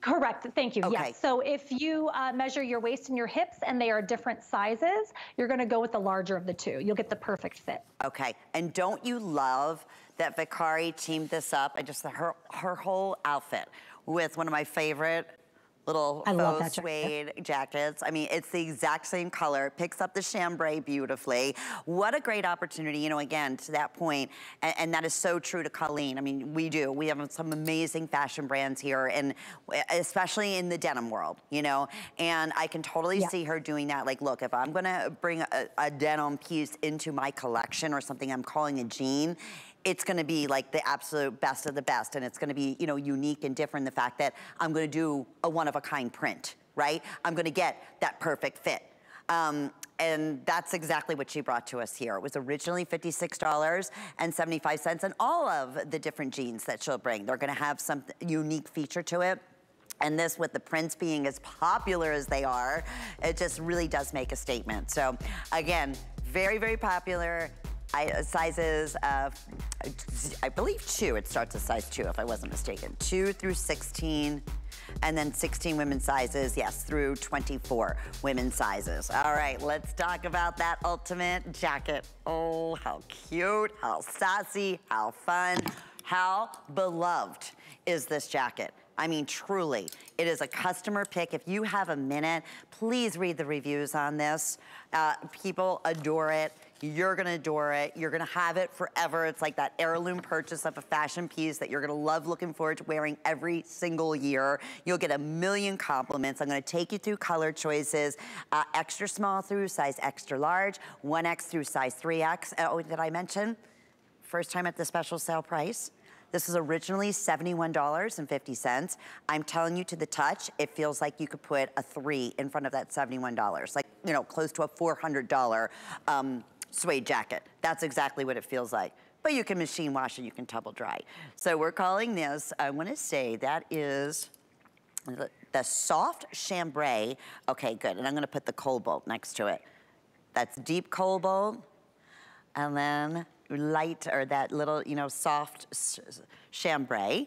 Correct, thank you, okay. yes. So if you uh, measure your waist and your hips and they are different sizes, you're gonna go with the larger of the two. You'll get the perfect fit. Okay, and don't you love that Vicari teamed this up and just her, her whole outfit with one of my favorite little I love faux suede jacket. jackets. I mean, it's the exact same color. Picks up the chambray beautifully. What a great opportunity, you know, again, to that point, and, and that is so true to Colleen. I mean, we do. We have some amazing fashion brands here, and especially in the denim world, you know, and I can totally yeah. see her doing that. Like, look, if I'm gonna bring a, a denim piece into my collection or something I'm calling a jean, it's gonna be like the absolute best of the best, and it's gonna be, you know, unique and different. The fact that I'm gonna do a one-of-a-kind print, right? I'm gonna get that perfect fit. Um, and that's exactly what she brought to us here. It was originally fifty-six dollars and seventy-five cents, and all of the different jeans that she'll bring, they're gonna have some unique feature to it. And this, with the prints being as popular as they are, it just really does make a statement. So again, very, very popular. I, sizes, uh, I believe two, it starts at size two if I wasn't mistaken. Two through sixteen, and then sixteen women's sizes, yes, through twenty-four women's sizes. All right, let's talk about that ultimate jacket. Oh, how cute, how sassy, how fun, how beloved is this jacket. I mean, truly, it is a customer pick. If you have a minute, please read the reviews on this. Uh, people adore it. You're gonna adore it. You're gonna have it forever. It's like that heirloom purchase of a fashion piece that you're gonna love, looking forward to wearing every single year. You'll get a million compliments. I'm gonna take you through color choices, uh, extra small through size extra large, one X through size three X. Oh, did I mention? First time at the special sale price. This is originally seventy-one dollars and fifty cents. I'm telling you, to the touch, it feels like you could put a three in front of that seventy-one dollars, like, you know, close to a four hundred dollar um, suede jacket. That's exactly what it feels like. But you can machine wash it, you can tumble dry. So we're calling this, I wanna say that is the, the soft chambray. Okay, good, and I'm gonna put the cobalt next to it. That's deep cobalt, and then light, or that little, you know, soft chambray.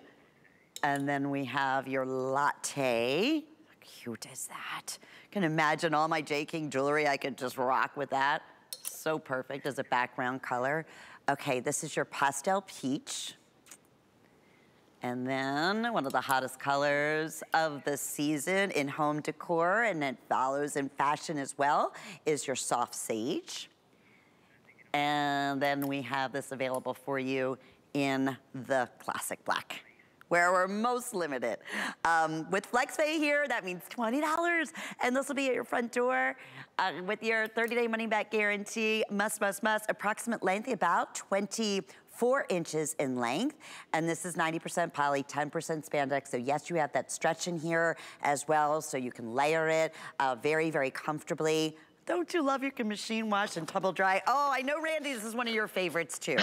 And then we have your latte. How cute is that? I can imagine all my J. King jewelry, I could just rock with that. So perfect as a background color. Okay, this is your pastel peach. And then one of the hottest colors of the season in home decor, and it follows in fashion as well, is your soft sage. And then we have this available for you in the classic black, where we're most limited. Um, with FlexPay here, that means twenty dollars, and this will be at your front door uh, with your thirty day money-back guarantee. Must, must, must. Approximate length, about twenty-four inches in length, and this is ninety percent poly, ten percent spandex, so yes, you have that stretch in here as well, so you can layer it uh, very, very comfortably. Don't you love you can machine wash and tumble dry? Oh, I know, Randi, this is one of your favorites too.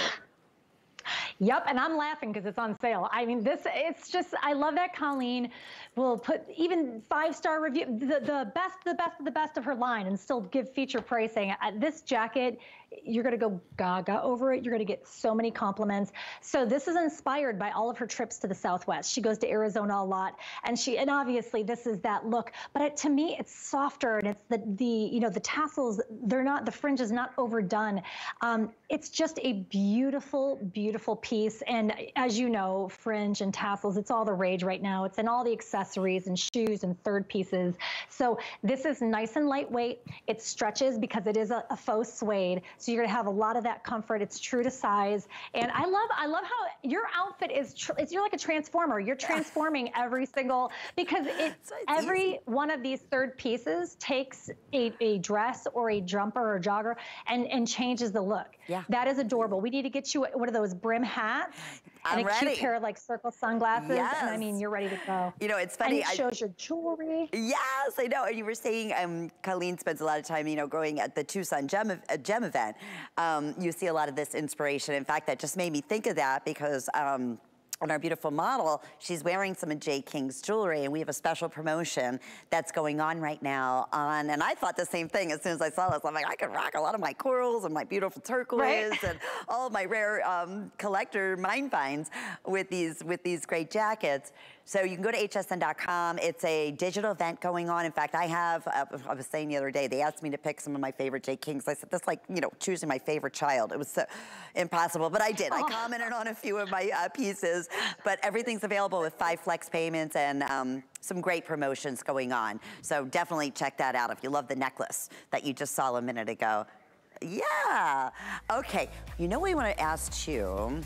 Yep, and I'm laughing because it's on sale. I mean, this, it's just, I love that Colleen will put even five-star review, the, the best, the best, the best of her line and still give feature pricing. Uh, this jacket, you're gonna go gaga over it. You're gonna get so many compliments. So this is inspired by all of her trips to the Southwest. She goes to Arizona a lot, and she, and obviously this is that look, but it, to me, it's softer, and it's the, the, you know, the tassels, they're not, the fringe is not overdone. Um, it's just a beautiful, beautiful piece. And as you know, fringe and tassels, it's all the rage right now. It's in all the accessories and shoes and third pieces. So this is nice and lightweight. It stretches because it is a, a faux suede. So you're gonna have a lot of that comfort. It's true to size, and I love, I love how your outfit is. Tr it's you're like a transformer. You're transforming every single, because it's, so it's every easy. One of these third pieces takes a, a dress or a jumper or jogger and and changes the look. Yeah, that is adorable. We need to get you one of those brim hats I'm and a ready. cute pair of like circle sunglasses. Yes. And I mean, you're ready to go. You know, it's funny. And it shows I, your jewelry. Yes, I know. And you were saying, um, Colleen spends a lot of time, you know, growing at the Tucson Gem, Gem event. Um, you see a lot of this inspiration. In fact, that just made me think of that because um, on our beautiful model, she's wearing some of J. King's jewelry, and we have a special promotion that's going on right now on, and I thought the same thing as soon as I saw this. I'm like, I could rock a lot of my corals and my beautiful turquoise, right? And all of my rare um, collector mine finds with these, with these great jackets. So you can go to H S N dot com. It's a digital event going on. In fact, I have, uh, I was saying the other day, they asked me to pick some of my favorite J. Kings. I said, that's like, you know, choosing my favorite child. It was so impossible, but I did. Oh. I commented on a few of my uh, pieces, but everything's available with five flex payments and um, some great promotions going on. So definitely check that out if you love the necklace that you just saw a minute ago. Yeah. Okay, you know what we want to ask you?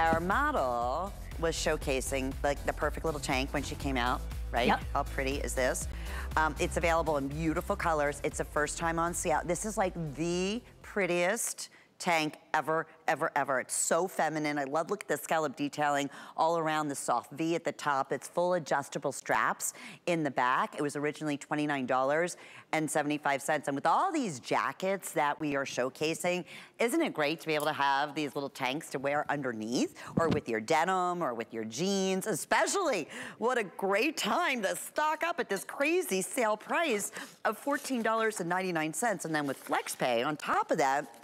Our model was showcasing like the perfect little tank when she came out, right? Yep. How pretty is this? Um, it's available in beautiful colors. It's the first time on sale. This is like the prettiest tank ever, ever, ever. It's so feminine. I love, look at the scallop detailing all around the soft V at the top. It's full adjustable straps in the back. It was originally twenty-nine dollars and seventy-five cents. And with all these jackets that we are showcasing, isn't it great to be able to have these little tanks to wear underneath or with your denim or with your jeans, especially? What a great time to stock up at this crazy sale price of fourteen dollars and ninety-nine cents. And then with FlexPay on top of that,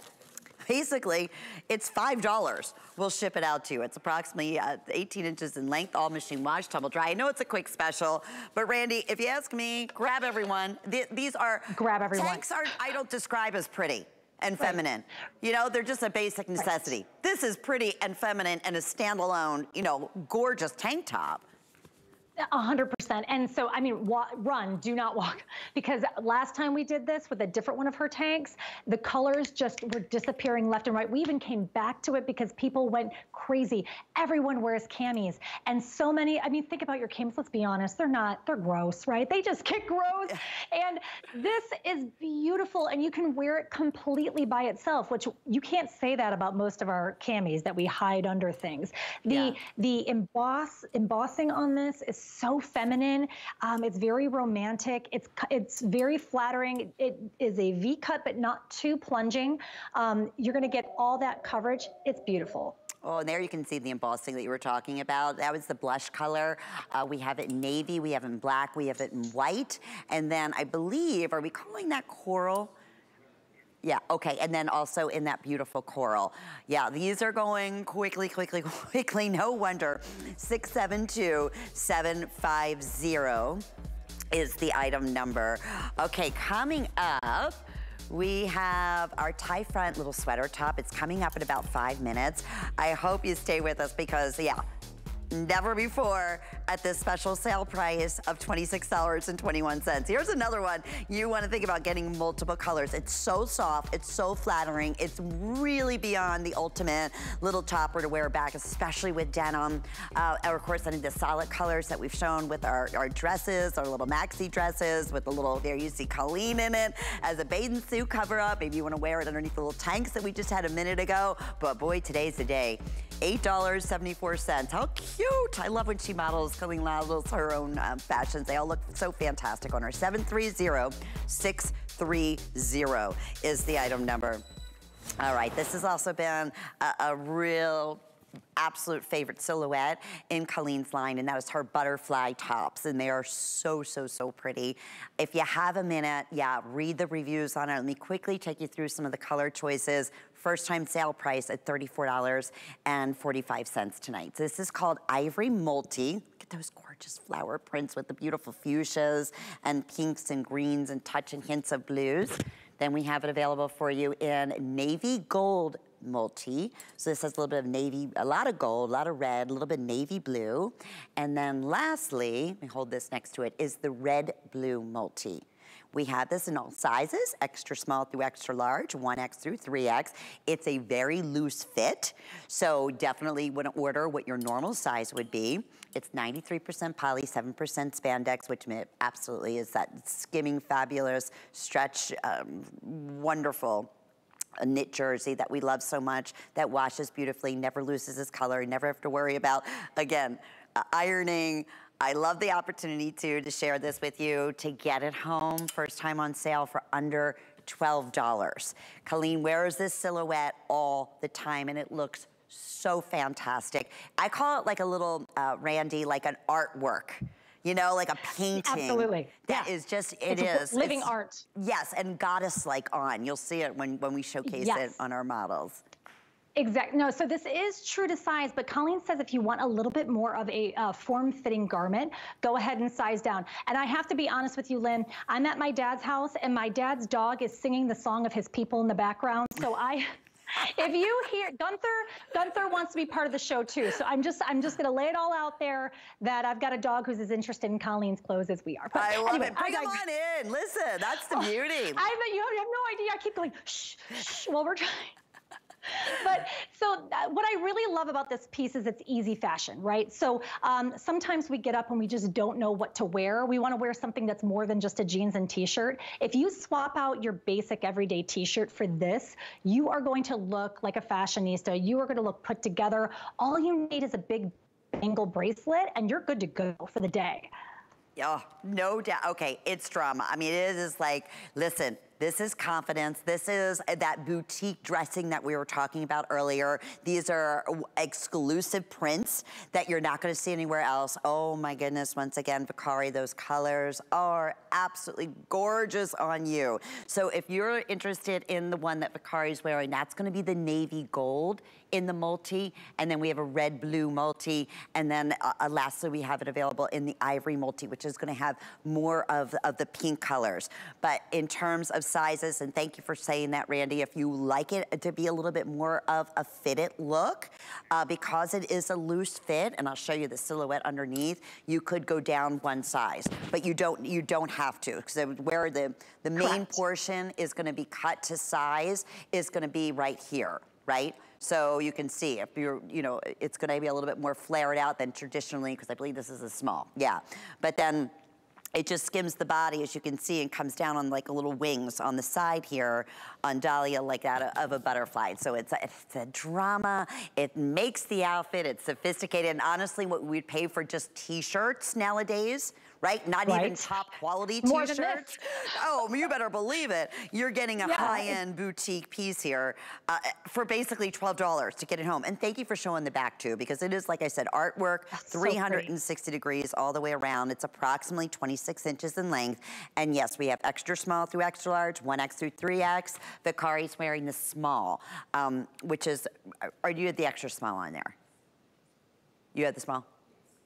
basically, it's five dollars. We'll ship it out to you. It's approximately uh, eighteen inches in length, all machine wash, tumble dry. I know it's a quick special, but Randi, if you ask me, grab everyone. Th these are- Grab everyone. Tanks are, I don't describe as pretty and feminine. Right. You know, they're just a basic necessity. Right. This is pretty and feminine and a standalone, you know, gorgeous tank top. A hundred percent. And so, I mean, wa run, do not walk. because last time we did this with a different one of her tanks, the colors just were disappearing left and right. We even came back to it because people went crazy. Everyone wears camis, and so many, I mean, think about your camis, let's be honest, they're not, they're gross, right? They just get gross. And this is beautiful, and you can wear it completely by itself, which you can't say that about most of our camis that we hide under things. The yeah. the emboss embossing on this is so feminine. Um, it's very romantic. It's it's very flattering. It is a V cut, but not too plunging. Um, you're going to get all that coverage. It's beautiful. Oh, and there you can see the embossing that you were talking about. That was the blush color. Uh, we have it in navy. We have it in black. We have it in white. And then I believe, are we calling that coral? Yeah, okay, and then also in that beautiful coral. Yeah, these are going quickly, quickly, quickly, no wonder. six seven two, seven five zero is the item number. Okay, coming up, we have our tie front little sweater top. It's coming up in about five minutes. I hope you stay with us because, yeah, never before at this special sale price of twenty-six dollars and twenty-one cents. Here's another one you want to think about getting multiple colors. It's so soft, it's so flattering, it's really beyond the ultimate little topper to wear back, especially with denim. Uh, or of course, any of the solid colors that we've shown with our, our dresses, our little maxi dresses with the little, there you see Colleen in it as a bathing suit cover up. Maybe you want to wear it underneath the little tanks that we just had a minute ago. But boy, today's the day. eight dollars and seventy-four cents. How cute. I love when she models, Colleen models her own um, fashions. They all look so fantastic on her. seven three zero, six three zero is the item number. All right, this has also been a, a real absolute favorite silhouette in Colleen's line, and that is her butterfly tops, and they are so, so, so pretty. If you have a minute, yeah, read the reviews on it. Let me quickly take you through some of the color choices. First time sale price at thirty-four dollars and forty-five cents tonight. So this is called Ivory Multi. Look at those gorgeous flower prints with the beautiful fuchsias and pinks and greens and touch and hints of blues. Then we have it available for you in Navy Gold Multi. So this has a little bit of navy, a lot of gold, a lot of red, a little bit navy blue. And then lastly, let me hold this next to it, is the Red Blue Multi. We have this in all sizes, extra small through extra large, one X through three X. It's a very loose fit, so definitely wouldn't order what your normal size would be. It's ninety-three percent poly, seven percent spandex, which absolutely is that skimming, fabulous, stretch, um, wonderful a knit jersey that we love so much, that washes beautifully, never loses its color, never have to worry about, again, uh, ironing. I love the opportunity to, to share this with you, to get it home, first time on sale for under twelve dollars. Colleen wears this silhouette all the time, and it looks so fantastic. I call it like a little, uh, Randi, like an artwork. You know, like a painting. Absolutely. That yeah. is just, it it's is. living it's, art. Yes, and goddess-like on. You'll see it when, when we showcase yes. it on our models. Exactly. No, so this is true to size, but Colleen says if you want a little bit more of a uh, form-fitting garment, go ahead and size down. And I have to be honest with you, Lynn, I'm at my dad's house, and my dad's dog is singing the song of his people in the background, so I... If you hear Gunther, Gunther wants to be part of the show too. So I'm just, I'm just gonna lay it all out there that I've got a dog who's as interested in Colleen's clothes as we are. But I love anyway, it. Bring him on in. Listen, that's the oh, beauty. I bet you have no idea. I keep going shh, shh while we're trying. But so uh, what I really love about this piece is it's easy fashion, right? So um, sometimes we get up and we just don't know what to wear. We want to wear something that's more than just a jeans and t-shirt. If you swap out your basic everyday t-shirt for this, you are going to look like a fashionista. You are going to look put together. All you need is a big bangle bracelet and you're good to go for the day. Oh, no doubt. Okay, it's drama. I mean, it is like, listen, this is confidence. This is that boutique dressing that we were talking about earlier. These are exclusive prints that you're not gonna see anywhere else. Oh my goodness, once again, Vicari, those colors are absolutely gorgeous on you. So if you're interested in the one that Vicari's wearing, that's gonna be the navy gold in the multi, and then we have a red blue multi, and then uh, lastly we have it available in the ivory multi, which is gonna have more of, of the pink colors. But in terms of sizes, and thank you for saying that, Randi. If you like it to be a little bit more of a fitted look, uh, because it is a loose fit, and I'll show you the silhouette underneath, you could go down one size, but you don't you don't have to, because where the, the main Correct. portion is gonna be cut to size is gonna be right here, right? So you can see if you're, you know, it's gonna be a little bit more flared out than traditionally, because I believe this is a small, yeah. But then it just skims the body, as you can see, and comes down on like little wings on the side here on Dalia, like that of a butterfly. So it's a, it's a drama, it makes the outfit, it's sophisticated, and honestly what we'd pay for just t-shirts nowadays, right? Not right. even top quality t-shirts. Oh, you better believe it. You're getting a yeah. high-end boutique piece here uh, for basically twelve dollars to get it home. And thank you for showing the back too, because it is, like I said, artwork, That's three hundred sixty so degrees all the way around. It's approximately twenty-six inches in length. And yes, we have extra small through extra large, one X through three X. Vicari's wearing the small, um, which is, are you at the extra small on there? You had the small?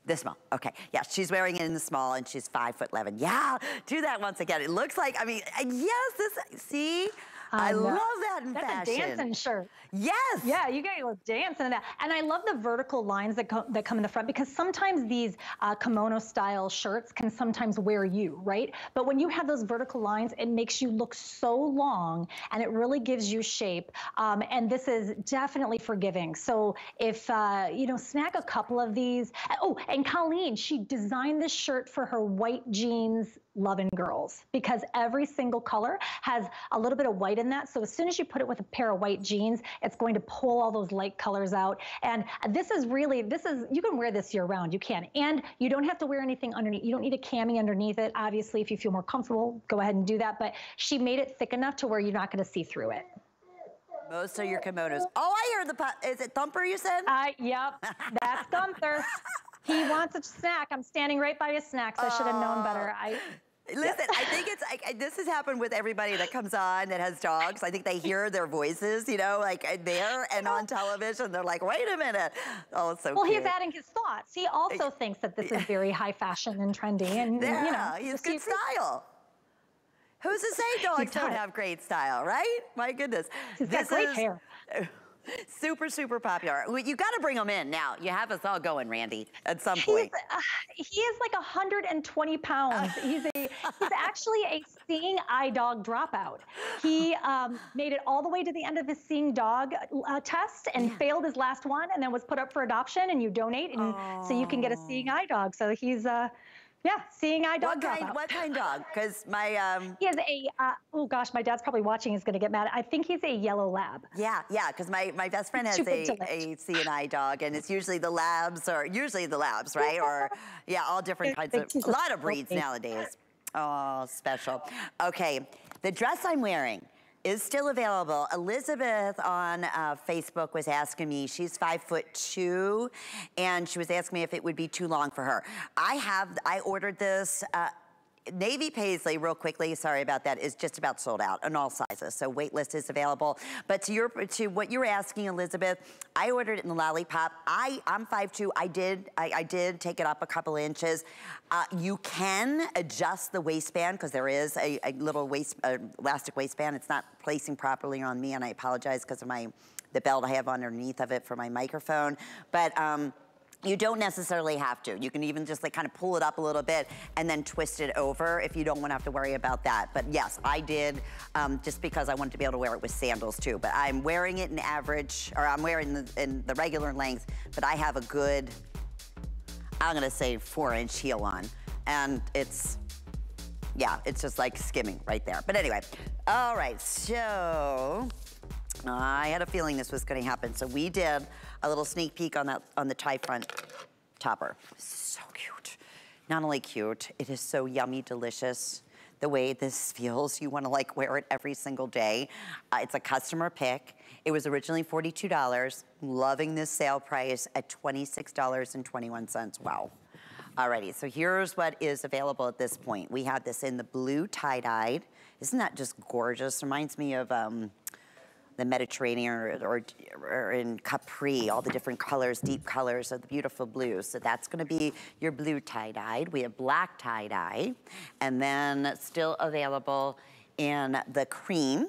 This small, okay. Yeah, she's wearing it in the small, and she's five foot eleven. Yeah, do that once again. It looks like, I mean, yes, this, see? I, I love that in That's fashion. That's a dancing shirt. Yes. Yeah, you guys look dancing in that. And I love the vertical lines that, co that come in the front, because sometimes these uh, kimono-style shirts can sometimes wear you, right? But when you have those vertical lines, it makes you look so long, and it really gives you shape. Um, and this is definitely forgiving. So if, uh, you know, snag a couple of these. Oh, and Colleen, she designed this shirt for her white jeans loving girls, because every single color has a little bit of white in that. So as soon as you put it with a pair of white jeans, it's going to pull all those light colors out. And this is really, this is, you can wear this year round, you can. And you don't have to wear anything underneath. You don't need a cami underneath it. Obviously, if you feel more comfortable, go ahead and do that. But she made it thick enough to where you're not going to see through it. Most of your kimonos. Oh, I heard the, pop. Is it Thumper you said? Uh, yep, that's Thumper. He wants a snack. I'm standing right by his snacks. I should have known better. I Listen, yes. I think it's, I, this has happened with everybody that comes on that has dogs. I think they hear their voices, you know, like there and on television. They're like, wait a minute. Oh, it's so Well, cute. He's adding his thoughts. He also thinks that this is very high fashion and trendy. And, yeah, you know, he's good style. Who's to say dogs don't have great style, right? My goodness. He's got great hair. Super, super popular. You got to bring him in now. You have us all going, Randi, at some point. He's, uh, he is like one hundred twenty pounds. He's a, he's actually a seeing eye dog dropout. He um, made it all the way to the end of his seeing dog uh, test and yeah. failed his last one, and then was put up for adoption. And you donate, and Aww. so you can get a seeing eye dog. So he's. Uh, Yeah, seeing eye dog. What kind, what kind dog? Because my um, he is a uh, oh gosh, my dad's probably watching. He's gonna get mad. I think he's a yellow lab. Yeah, yeah. Because my my best friend has a, a seeing eye dog, and it's usually the labs, or usually the labs, right? Or yeah, all different kinds of a lot of breeds nowadays. Oh, special. Okay, the dress I'm wearing is still available. Elizabeth on uh, Facebook was asking me, she's five foot two, and she was asking me if it would be too long for her. I have, I ordered this, uh, Navy Paisley, real quickly, sorry about that, is just about sold out in all sizes, so wait list is available. But to your, to what you were asking, Elizabeth, I ordered it in the lollipop. I, I'm five foot two, I did, I, I did take it up a couple inches. Uh, you can adjust the waistband, because there is a, a little waist, uh, elastic waistband. It's not placing properly on me, and I apologize because of my, the belt I have underneath of it for my microphone, but, um, you don't necessarily have to. You can even just like kind of pull it up a little bit and then twist it over if you don't want to have to worry about that. But yes, I did, um, just because I wanted to be able to wear it with sandals too. But I'm wearing it in average, or I'm wearing the, in the regular length, but I have a good, I'm gonna say four inch heel on. And it's, yeah, it's just like skimming right there. But anyway, all right, so I had a feeling this was gonna happen. So we did a little sneak peek on that, on the tie front topper. So cute. Not only cute, it is so yummy, delicious. The way this feels, you wanna like wear it every single day. Uh, it's a customer pick. It was originally forty-two dollars. Loving this sale price at twenty-six dollars and twenty-one cents, wow. Alrighty, so here's what is available at this point. We have this in the blue tie-dyed. Isn't that just gorgeous? Reminds me of, um, the Mediterranean, or, or, or in Capri, all the different colors, deep colors of the beautiful blues. So that's gonna be your blue tie-dyed. We have black tie-dye, and then still available in the cream.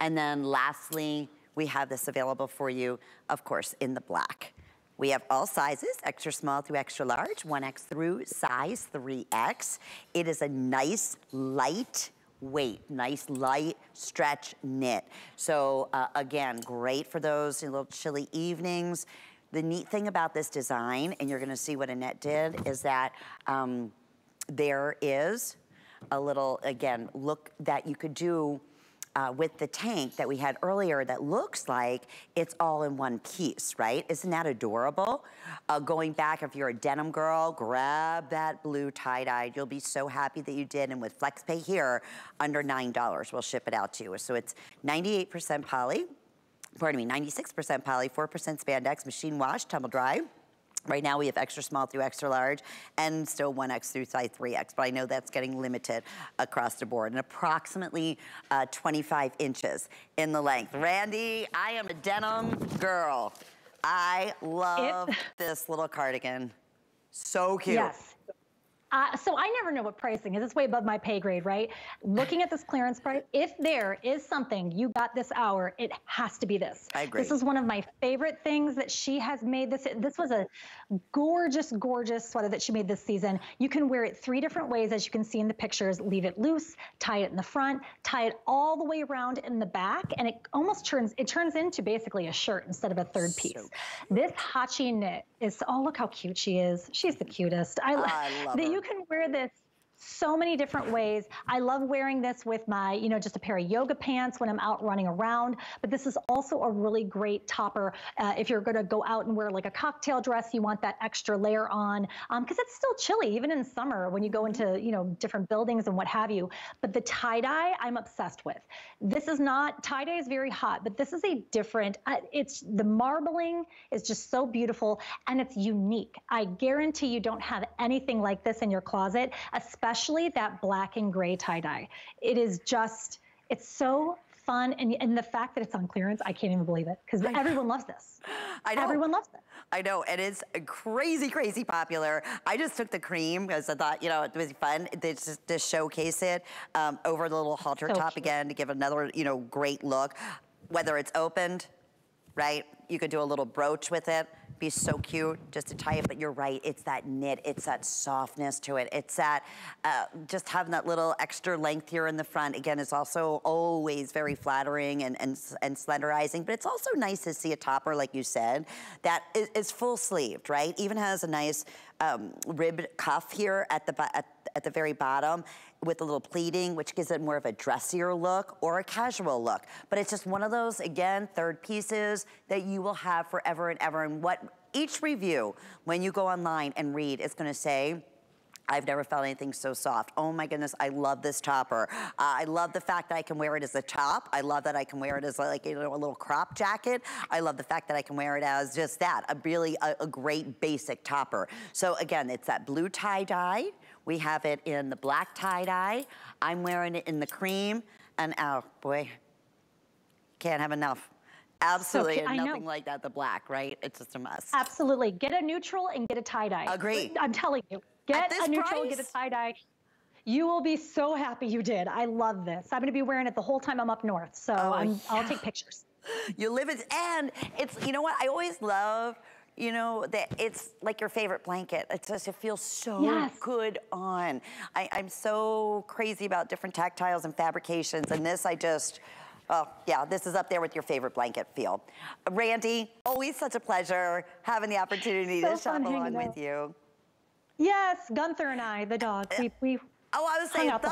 And then lastly, we have this available for you, of course, in the black. We have all sizes, extra small through extra large, one X through size three X. It is a nice, light weight, nice, light stretch knit. So uh, again, great for those little chilly evenings. The neat thing about this design, and you're gonna see what Annette did, is that um, there is a little, again, look that you could do Uh, with the tank that we had earlier that looks like it's all in one piece, right? Isn't that adorable? Uh, going back, if you're a denim girl, grab that blue tie-dye. You'll be so happy that you did. And with FlexPay here, under nine dollars, we'll ship it out to you. So it's ninety-eight percent poly, pardon me, ninety-six percent poly, four percent spandex, machine wash, tumble dry. Right now we have extra small through extra large and still one X through size three X, but I know that's getting limited across the board, and approximately uh, twenty-five inches in the length. Randi, I am a denim girl. I love it, this little cardigan. So cute. Yes. Uh, so I never know what pricing is. It's way above my pay grade, right? Looking at this clearance price, if there is something you got this hour, it has to be this. I agree. This is one of my favorite things that she has made. This this was a gorgeous, gorgeous sweater that she made this season. You can wear it three different ways, as you can see in the pictures. Leave it loose, tie it in the front, tie it all the way around in the back, and it almost turns it turns into basically a shirt instead of a third piece. So this Hachi knit is, oh, look how cute she is. She's the cutest. I, I love it. You can wear this so many different ways. I love wearing this with my, you know, just a pair of yoga pants when I'm out running around, but this is also a really great topper. Uh, if you're gonna go out and wear like a cocktail dress, you want that extra layer on, um, because it's still chilly, even in summer when you go into, you know, different buildings and what have you. But the tie-dye, I'm obsessed with. This is not, tie-dye is very hot, but this is a different, uh, it's, the marbling is just so beautiful and it's unique. I guarantee you don't have anything like this in your closet, especially Especially that black and gray tie-dye. It is just, it's so fun. And, and the fact that it's on clearance, I can't even believe it, because everyone loves this. I know. Everyone loves it. I know, and it's crazy, crazy popular. I just took the cream because I thought, you know, it was fun to just to showcase it um, over the little halter so top cute. Again to give another, you know, great look. Whether it's opened, right? You could do a little brooch with it. Be so cute just to tie it, but you're right, it's that knit, it's that softness to it, it's that uh, just having that little extra length here in the front. Again, it's also always very flattering and, and, and slenderizing, but it's also nice to see a topper, like you said, that is, is full-sleeved, right? Even has a nice um, ribbed cuff here at the, at, at the very bottom, with a little pleating, which gives it more of a dressier look or a casual look. But it's just one of those, again, third pieces that you will have forever and ever. And what each review, when you go online and read, is gonna say, I've never felt anything so soft. Oh my goodness, I love this topper. Uh, I love the fact that I can wear it as a top. I love that I can wear it as like, you know, a little crop jacket. I love the fact that I can wear it as just that, a really a, a great basic topper. So again, it's that blue tie-dye. We have it in the black tie-dye. I'm wearing it in the cream. And oh boy, can't have enough. Absolutely, so, and nothing like that, the black, right? It's just a must. Absolutely, get a neutral and get a tie-dye. Agree. I'm telling you, get a neutral, get a tie-dye. You will be so happy you did. I love this. I'm gonna be wearing it the whole time I'm up north, so oh, I'm, yeah. I'll take pictures. You live it, and it's, you know what, I always love, you know, that it's like your favorite blanket. It's just, it feels so yes. good on. I, I'm so crazy about different tactiles and fabrications, and this I just, oh yeah, this is up there with your favorite blanket feel. Randi, always such a pleasure having the opportunity so to shop along with you. Yes, Gunther and I, the dog, we, we Oh, I was saying Thumper,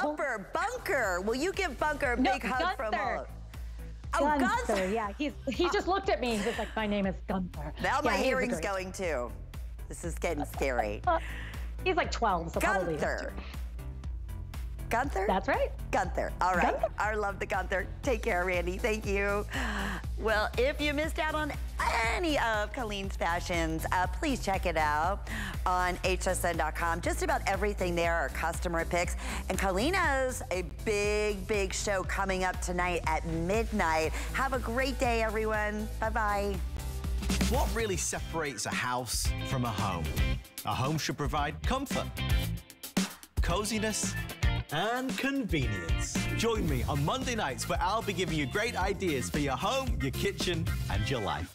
whole... Bunker. Will you give Bunker a no, big hug Gunther. from all? Oh, Gunther. Gunther. Yeah, he's, he just looked at me. He was like, my name is Gunther. Now my yeah, hearing's going too. This is getting scary. He's like twelve, so Gunther. probably. Gunther. Gunther? That's right. Gunther. All right. Gunther. I love the Gunther. Take care, Randi. Thank you. Well, if you missed out on any of Colleen's fashions, uh, please check it out on H S N dot com. Just about everything there are customer picks. And Colleen has a big, big show coming up tonight at midnight. Have a great day, everyone. Bye-bye. What really separates a house from a home? A home should provide comfort, coziness, and convenience. Join me on Monday nights where I'll be giving you great ideas for your home, your kitchen, and your life.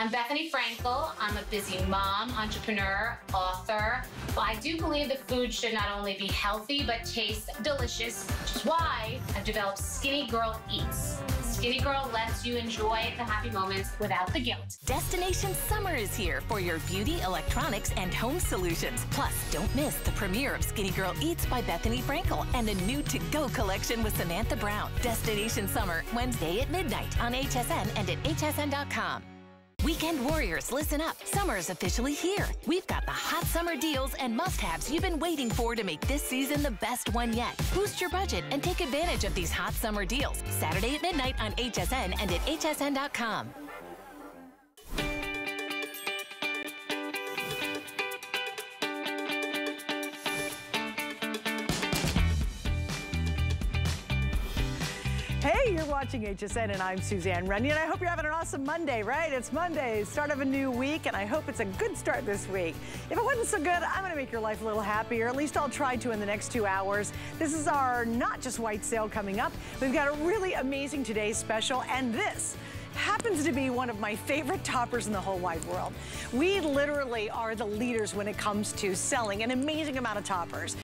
I'm Bethenny Frankel. I'm a busy mom, entrepreneur, author. Well, I do believe that food should not only be healthy, but taste delicious, which is why I've developed Skinny Girl Eats. Skinny Girl lets you enjoy the happy moments without the guilt. Destination summer is here for your beauty, electronics, and home solutions. Plus, don't miss the premiere of Skinny Girl Eats by Bethenny Frankel and a new to-go collection with Samantha Brown. Destination summer, Wednesday at midnight on H S N and at H S N dot com. Weekend Warriors, listen up. Summer is officially here. We've got the hot summer deals and must-haves you've been waiting for to make this season the best one yet. Boost your budget and take advantage of these hot summer deals. Saturday at midnight on H S N and at H S N dot com. Hey, you're watching H S N, and I'm Suzanne Runyon. I hope you're having an awesome Monday, right? It's Monday, start of a new week, and I hope it's a good start this week. If it wasn't so good, I'm going to make your life a little happier. At least I'll try to in the next two hours. This is our Not Just White sale coming up. We've got a really amazing today's special, and this happens to be one of my favorite toppers in the whole wide world. We literally are the leaders when it comes to selling an amazing amount of toppers.